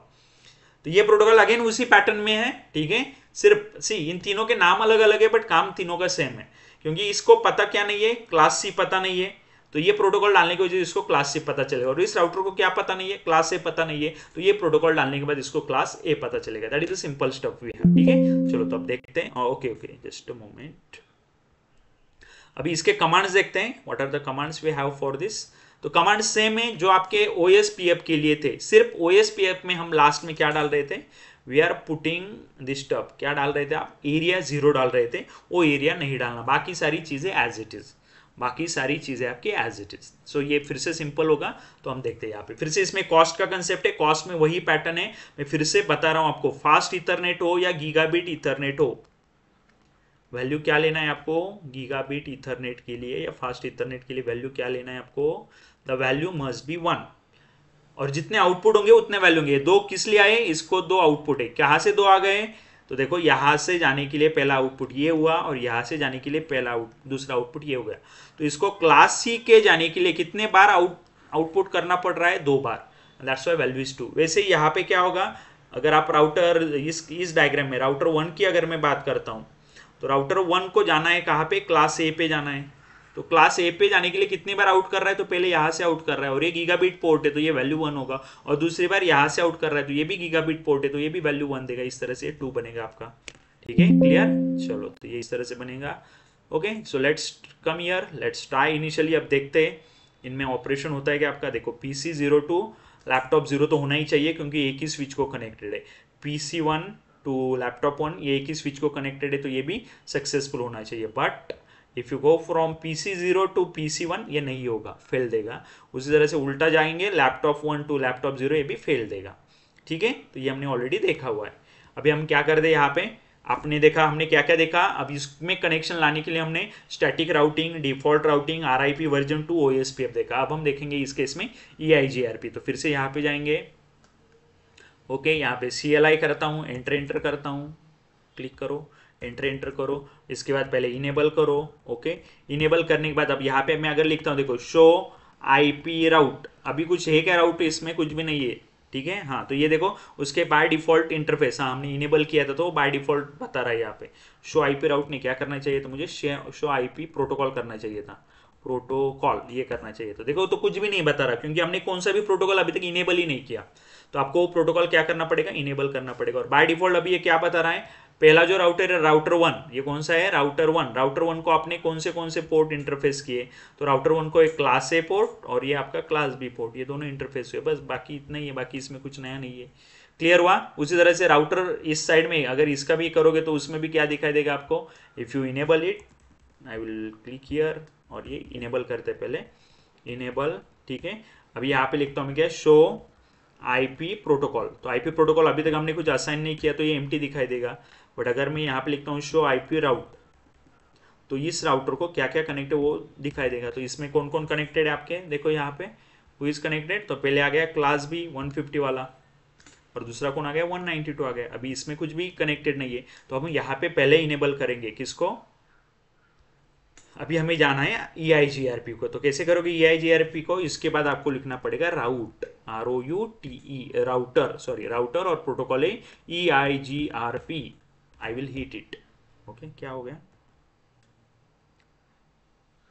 तो ये प्रोटोकॉल अगेन उसी पैटर्न में है, ठीक है। सिर्फ सी इन तीनों के नाम अलग अलग है बट काम तीनों का सेम है, क्योंकि इसको पता क्या नहीं है, क्लास सी पता नहीं है, तो ये प्रोटोकॉल डालने के वजह से इसको क्लास से पता चलेगा। और इस राउटर को क्या पता नहीं है, क्लास से पता नहीं है, तो ये प्रोटोकॉल डालने के बाद इसको क्लास ए पता चलेगा, that is a simple stuff we है, ठीक है। चलो तो अब देखते हैं, okay okay just a moment, अभी इसके कमांड्स देखते हैं, what are the commands we have for this. तो कमांड सेम है जो आपके O S P F के लिए थे, सिर्फ O S P F में हम लास्ट में क्या डाल रहे थे, we are putting this stuff, क्या डाल रहे थे आप, एरिया जीरो डाल रहे थे, वो एरिया नहीं डालना, बाकी सारी चीजें एज इट इज, बाकी सारी चीजें आपकी एज इट इज। सो ये फिर से सिंपल होगा। तो हम देखते हैं यहाँ पे फिर से इसमें कॉस्ट का कंसेप्ट है, कॉस्ट में वही पैटर्न है, मैं फिर से बता रहा हूं आपको, फास्ट इथरनेट हो या गीगाबिट इथरनेट हो, वैल्यू क्या लेना है आपको, गीगाबिट इथरनेट के लिए या फास्ट इथरनेट के लिए वैल्यू क्या लेना है आपको, the value must be one. और जितने आउटपुट होंगे उतने वैल्यू होंगे, दो किस लिए आए, इसको दो आउटपुट है, कहाँ से दो आ गए, तो देखो यहाँ से जाने के लिए पहला आउटपुट ये हुआ और यहाँ से जाने के लिए पहला आउट दूसरा आउटपुट ये हो गया। तो इसको क्लास सी के जाने के लिए कितने बार आउट आउटपुट करना पड़ रहा है, दो बार, that's why value is two. वैसे यहाँ पे क्या होगा, अगर आप राउटर इस इस डायग्राम में राउटर वन की अगर मैं बात करता हूँ, तो राउटर वन को जाना है कहाँ पे, क्लास ए पे जाना है, तो क्लास ए पे जाने के लिए कितनी बार आउट कर रहा है, तो पहले यहाँ से आउट कर रहा है और ये गीगाबिट पोर्ट है तो ये वैल्यू वन होगा, और दूसरी बार यहाँ से आउट कर रहा है तो ये भी गीगाबिट पोर्ट है तो ये भी वैल्यू वन देगा, इस तरह से टू बनेगा आपका, ठीक है क्लियर। चलो तो ये इस तरह से बनेगा, okay. So let's come here, let's try initially. अब देखते हैं इनमें ऑपरेशन होता है क्या आपका, देखो P C zero to laptop zero तो होना ही चाहिए क्योंकि एक ही स्विच को कनेक्टेड है, P C one to laptop one ये एक ही स्विच को कनेक्टेड है तो ये भी सक्सेसफुल होना चाहिए। But if you go from P C zero to P C one ये नहीं होगा, फेल देगा। उसी तरह से उल्टा जाएंगे laptop one to laptop zero ये भी फेल देगा, ठीक है। तो ये हमने ऑलरेडी देखा हुआ है। अभी हम क्या कर दे, यहाँ पे आपने देखा हमने क्या क्या देखा। अब इसमें कनेक्शन लाने के लिए हमने static routing, default routing, R I P version two, O S P F देखा। अब हम देखेंगे इस केस में ई आई जी आर पी। तो फिर से यहाँ पे जाएंगे, ओके यहाँ पे सी एल आई करता हूँ, एंटर एंटर करता हूँ, क्लिक करो, एंटर एंटर करो, इसके बाद पहले इनेबल करो, ओके। इनेबल करने के बाद अब यहाँ पे मैं अगर लिखता हूँ, देखो शो आईपी राउट, अभी कुछ है क्या राउट, इसमें कुछ भी नहीं है, ठीक है। हाँ तो ये देखो उसके बाय डिफॉल्ट इंटरफेस, हाँ हमने इनेबल किया था तो बाय डिफॉल्ट बता रहा है यहाँ पे। शो आईपी राउट ने क्या करना चाहिए, तो मुझे शो आईपी प्रोटोकॉल करना चाहिए था, प्रोटोकॉल ये करना चाहिए। तो देखो तो कुछ भी नहीं बता रहा क्योंकि हमने कौन सा भी प्रोटोकॉल अभी तक इनेबल ही नहीं किया। तो आपको प्रोटोकॉल क्या करना पड़ेगा, इनेबल करना पड़ेगा। और बाय डिफॉल्ट अभी ये क्या बता रहा है, पहला जो राउटर है राउटर वन, ये कौन सा है राउटर वन। राउटर वन को आपने कौन से कौन से पोर्ट इंटरफेस किए, तो राउटर वन को एक क्लास ए पोर्ट और ये आपका क्लास बी पोर्ट, ये दोनों इंटरफेस हुए, बस बाकी इतना ही है, बाकी इसमें कुछ नया नहीं है। क्लियर हुआ। उसी तरह से राउटर इस साइड में अगर इसका भी करोगे तो उसमें भी क्या दिखाई देगा आपको, if you enable it, I will click here और ये इनेबल करते पहले इनेबल, ठीक है। अब यहाँ पे लिखता हूँ मैं क्या, शो आईपी प्रोटोकॉल। तो आईपी प्रोटोकॉल अभी तक हमने कुछ असाइन नहीं किया तो ये एम्प्टी दिखाई देगा, बट अगर मैं यहाँ पे लिखता हूँ शो आईपी राउट तो इस राउटर को क्या क्या कनेक्ट है वो दिखाई देगा। तो इसमें कौन कौन कनेक्टेड है आपके, देखो यहाँ पे हु इज कनेक्टेड, तो पहले आ गया क्लास बी वन फिफ्टी वाला और दूसरा कौन आ गया वन नाइंटी टू आ गया। अभी इसमें कुछ भी कनेक्टेड नहीं है तो हम यहाँ पे पहले इनेबल करेंगे किसको, अभी हमें जाना है E I G R P को। तो कैसे करोगे ई आई जी आर पी को, इसके बाद आपको लिखना पड़ेगा route R O U T E router, sorry router और प्रोटोकॉल है E I G R P, I will hit it. Okay क्या हो गया,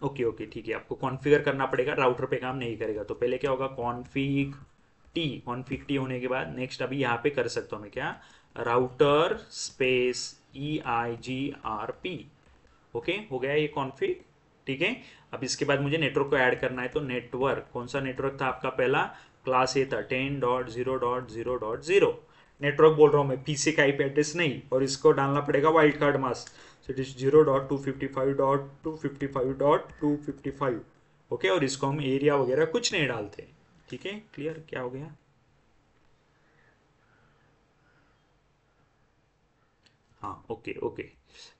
ओके ओके ठीक है। आपको कॉन्फिगर करना पड़ेगा, राउटर पे काम नहीं करेगा तो पहले क्या होगा कॉन्फिग टी, कॉन्फिग टी होने के बाद नेक्स्ट अभी यहाँ पे कर सकता हूँ मैं क्या, router space E I G R P. Okay okay, हो गया ये कॉन्फिग, ठीक है। अब इसके बाद मुझे नेटवर्क को ऐड करना है, तो नेटवर्क कौन सा नेटवर्क था आपका, पहला क्लास ए था ten dot zero dot zero dot zero. Network बोल रहा हूँ मैं, पीसी का आईपी एड्रेस नहीं, और इसको डालना पड़ेगा wild card mask, so it is zero dot two fifty five dot two fifty five dot two fifty five. Okay और इसको हम एरिया वगैरह कुछ नहीं डालते, ठीक है। क्लियर क्या हो गया, हाँ ओके ओके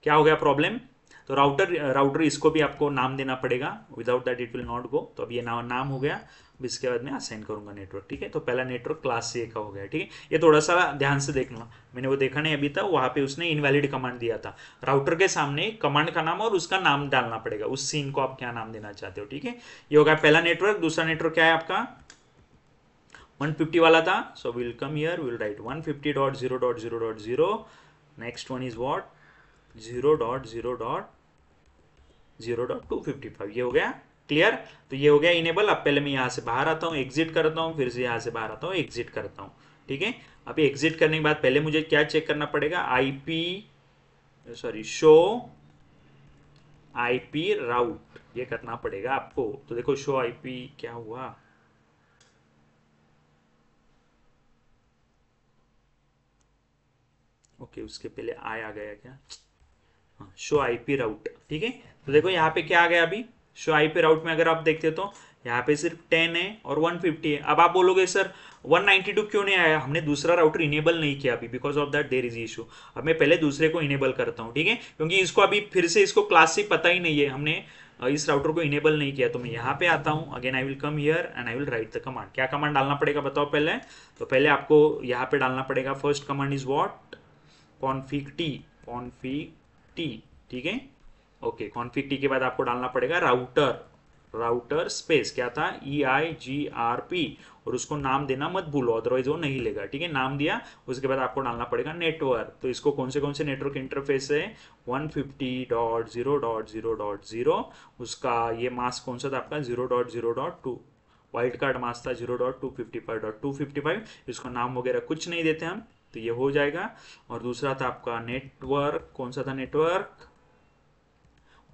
क्या हो गया प्रॉब्लम। तो राउटर राउटर इसको भी आपको नाम देना पड़ेगा, without that it will not go. तो अब ये ना, नाम हो गया। अब इसके बाद मैं असाइन करूंगा नेटवर्क, ठीक है। तो पहला नेटवर्क क्लास ए का हो गया, ठीक है। ये थोड़ा सा ध्यान से देखना, मैंने वो देखा नहीं अभी तक, वहाँ पे उसने इनवैलिड कमांड दिया था। राउटर के सामने कमांड का नाम और उसका नाम डालना पड़ेगा, उस सीन को आप क्या नाम देना चाहते हो, ठीक है। ये हो गया पहला नेटवर्क। दूसरा नेटवर्क क्या है आपका वन फिफ्टी वाला था, so will come here, will write one fifty dot zero dot zero dot zero. Next one is what zero dot zero dot zero dot two fifty five, ये हो गया। Clear, तो ये हो गया इनेबल। अब पहले मैं यहाँ से बाहर आता हूँ, एग्जिट करता हूँ, फिर से यहाँ से बाहर आता हूँ, एग्जिट करता हूँ, ठीक है। अब एग्जिट करने के बाद पहले मुझे क्या चेक करना पड़ेगा, IP sorry show IP route, ये करना पड़ेगा आपको। तो देखो शो आईपी क्या हुआ, ओके okay, उसके पहले आई आ गया क्या, हाँ शो आईपी राउट, ठीक है। तो देखो यहाँ पे क्या आ गया, अभी शो आईपी राउट में अगर आप देखते हो तो यहाँ पे सिर्फ टेन है और वन फिफ्टी है। अब आप बोलोगे सर वन नाइंटी टू क्यों नहीं आया, हमने दूसरा राउटर इनेबल नहीं किया अभी, because of that there is issue. अब मैं पहले दूसरे को इनेबल करता हूँ, ठीक है, क्योंकि इसको अभी फिर से इसको क्लास से पता ही नहीं है, हमने इस राउटर को इनेबल नहीं किया। तो मैं यहाँ पे आता हूँ again, I will come here and I will write the command. क्या कमांड डालना पड़ेगा बताओ पहले, तो पहले आपको यहाँ पे डालना पड़ेगा first command is what, config T, config T, ठीक है ओके। कॉन्फिग टी के बाद आपको डालना पड़ेगा राउटर, राउटर स्पेस क्या था ई आई जी आर पी, और उसको नाम देना मत भूलो अदरवाइज वो नहीं लेगा, ठीक है। नाम दिया, उसके बाद आपको डालना पड़ेगा नेटवर्क। तो इसको कौन से कौन से नेटवर्क इंटरफेस है one fifty dot zero dot zero dot zero, उसका ये मास्क कौन सा था आपका zero dot zero dot two, wild card mask था zero dot two fifty five dot two fifty five. इसको नाम वगैरह कुछ नहीं देते हम, तो ये हो जाएगा। और दूसरा था आपका नेटवर्क, कौन सा था network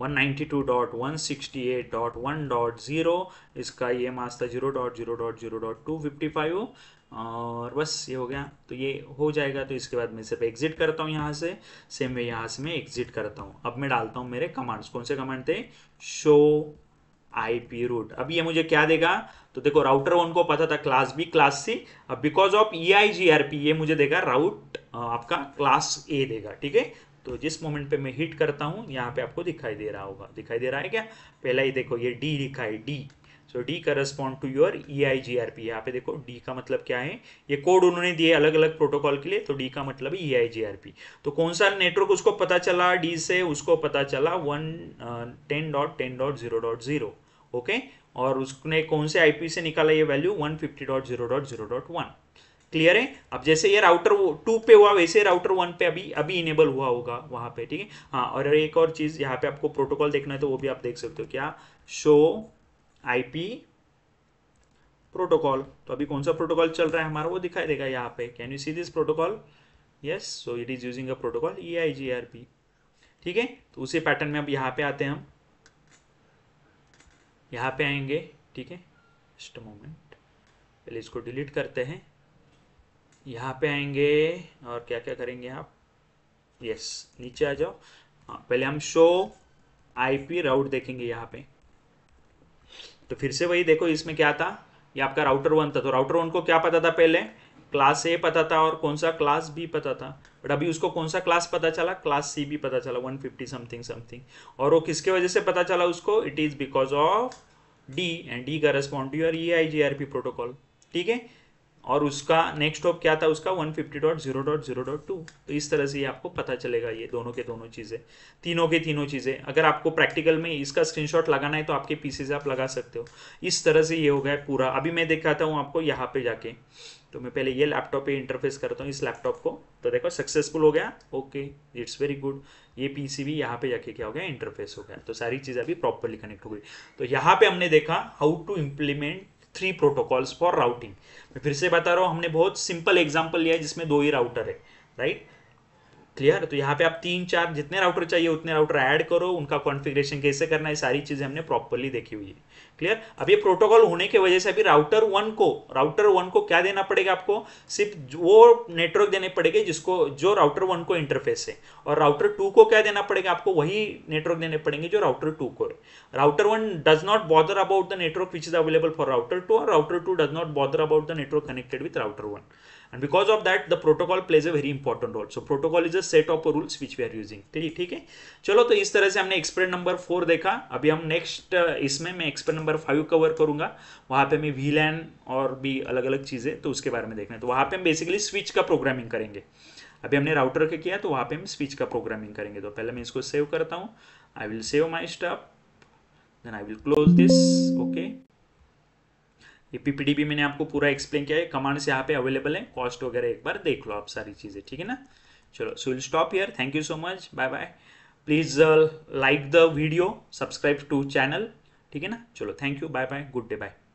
one ninety two dot one sixty eight dot one dot zero, इसका ये मास्क था zero dot zero dot zero dot two fifty five, और बस ये हो गया। तो ये हो जाएगा। तो इसके बाद मैं सिर्फ एग्जिट करता हूँ यहाँ से, सेम वे यहाँ से मैं एग्जिट करता हूँ। अब मैं डालता हूँ मेरे कमांड्स, कौन से कमांड थे शो आईपी रूट। अब ये मुझे क्या देगा, तो देखो राउटर वन को पता था क्लास बी क्लास सी, अब because of E I G R P ये मुझे देगा राउट आपका क्लास ए देगा, ठीक है। तो जिस मोमेंट पे मैं हिट करता हूँ यहाँ पे आपको दिखाई दे रहा होगा, दिखाई दे रहा है क्या, पहला ही देखो ये डी लिखा है D, so D correspond to your E I G R P. यहाँ पे देखो डी का मतलब क्या है, ये कोड उन्होंने दिए अलग अलग प्रोटोकॉल के लिए, तो डी का मतलब ई आई जी आर पी। तो कौन सा नेटवर्क उसको पता चला डी से, उसको पता चला one ten dot ten dot zero dot zero, okay. और उसने कौन से आईपी से निकाला ये value one fifty dot zero dot zero dot one. Clear है। अब जैसे ये राउटर टू पे हुआ वैसे राउटर वन पे अभी अभी इनेबल हुआ होगा वहाँ पे, ठीक है। हाँ और एक और चीज़ यहाँ पे आपको प्रोटोकॉल देखना है तो वो भी आप देख सकते हो, क्या शो आईपी प्रोटोकॉल। तो अभी कौन सा प्रोटोकॉल चल रहा है हमारा वो दिखाई देगा यहाँ पे। Can you see this protocol? Yes, so it is using a protocol E I G R P. ठीक है, तो उसी पैटर्न में अब यहाँ पे आते हैं, हम यहाँ पे आएंगे। ठीक है, जस्ट मोमेंट, पहले इसको डिलीट करते हैं। यहाँ पे आएंगे और क्या क्या करेंगे आप? यस, नीचे आ जाओ। हाँ, पहले हम शो आईपी राउट देखेंगे यहाँ पे। तो फिर से वही देखो, इसमें क्या था? ये आपका राउटर वन था। तो राउटर वन को क्या पता था पहले? क्लास ए पता था और कौन सा क्लास बी पता था। बट अभी उसको कौन सा क्लास पता चला? क्लास सी भी पता चला, वन फिफ्टी समथिंग समथिंग। और वो किसके वजह से पता चला उसको? It is because of D, and D correspond to your E I G R P protocol. ठीक है, और उसका नेक्स्ट स्टॉप क्या था उसका? One fifty dot zero dot zero dot two. तो इस तरह से ये आपको पता चलेगा, ये दोनों के दोनों चीज़ें, तीनों के तीनों चीज़ें। अगर आपको प्रैक्टिकल में इसका स्क्रीनशॉट लगाना है तो आपके पीसी से आप लगा सकते हो। इस तरह से ये हो गया पूरा। अभी मैं दिखाता हूँ आपको यहाँ पे जाके। तो मैं पहले ये लैपटॉप पे इंटरफेस करता हूँ, इस लैपटॉप को। तो देखो सक्सेसफुल हो गया, ओके, इट्स वेरी गुड। ये पीसी भी यहाँ पे जाके क्या हो गया? इंटरफेस हो गया। तो सारी चीज़ें अभी प्रॉपरली कनेक्ट हो गई। तो यहाँ पे हमने देखा how to implement three protocols for routing. मैं फिर से बता रहा हूँ, हमने बहुत सिंपल एग्जाम्पल लिया है जिसमें दो ही राउटर है, राइट? क्लियर? तो यहाँ पे आप तीन चार जितने राउटर चाहिए उतने राउटर ऐड करो, उनका कॉन्फ़िगरेशन कैसे करना है, सारी चीज़ें हमने प्रॉपरली देखी हुई है। क्लियर? अब ये प्रोटोकॉल होने की वजह से अभी राउटर वन को राउटर वन को क्या देना पड़ेगा आपको? सिर्फ वो नेटवर्क देने पड़ेंगे जिसको जो राउटर वन को इंटरफेस है, और राउटर टू को क्या देना पड़ेगा आपको? वही नेटवर्क देने पड़ेंगे जो राउटर टू को है। Router one does not bother about the network which is available for router two, और router two does not bother about the network connected with router one. And because of that, the protocol plays a very important role. So protocol is a set of rules which we are using. ठीक है, चलो। तो इस तरह से हमने experiment number four देखा। अभी हम नेक्स्ट इसमें मैं एक्सपेरिमेंट नंबर फाइव कवर करूंगा। वहाँ पे मैं वीलैन और भी अलग अलग चीज़ें, तो उसके बारे में देखना है। तो वहाँ पे हम बेसिकली स्विच का प्रोग्रामिंग करेंगे। अभी हमने राउटर का किया, तो वहाँ पे हम स्विच का प्रोग्रामिंग करेंगे। तो पहले मैं इसको सेव करता हूँ, I will save my stuff, then I will close this, okay. ये पीपीटी भी मैंने आपको पूरा एक्सप्लेन किया है, कमांड्स यहाँ पे अवेलेबल है, कॉस्ट वगैरह एक बार देख लो आप सारी चीज़ें, ठीक है ना। चलो, so will stop here, thank you so much, bye bye. Please like the video, subscribe to channel, ठीक है ना। चलो, thank you, bye bye, good day, bye.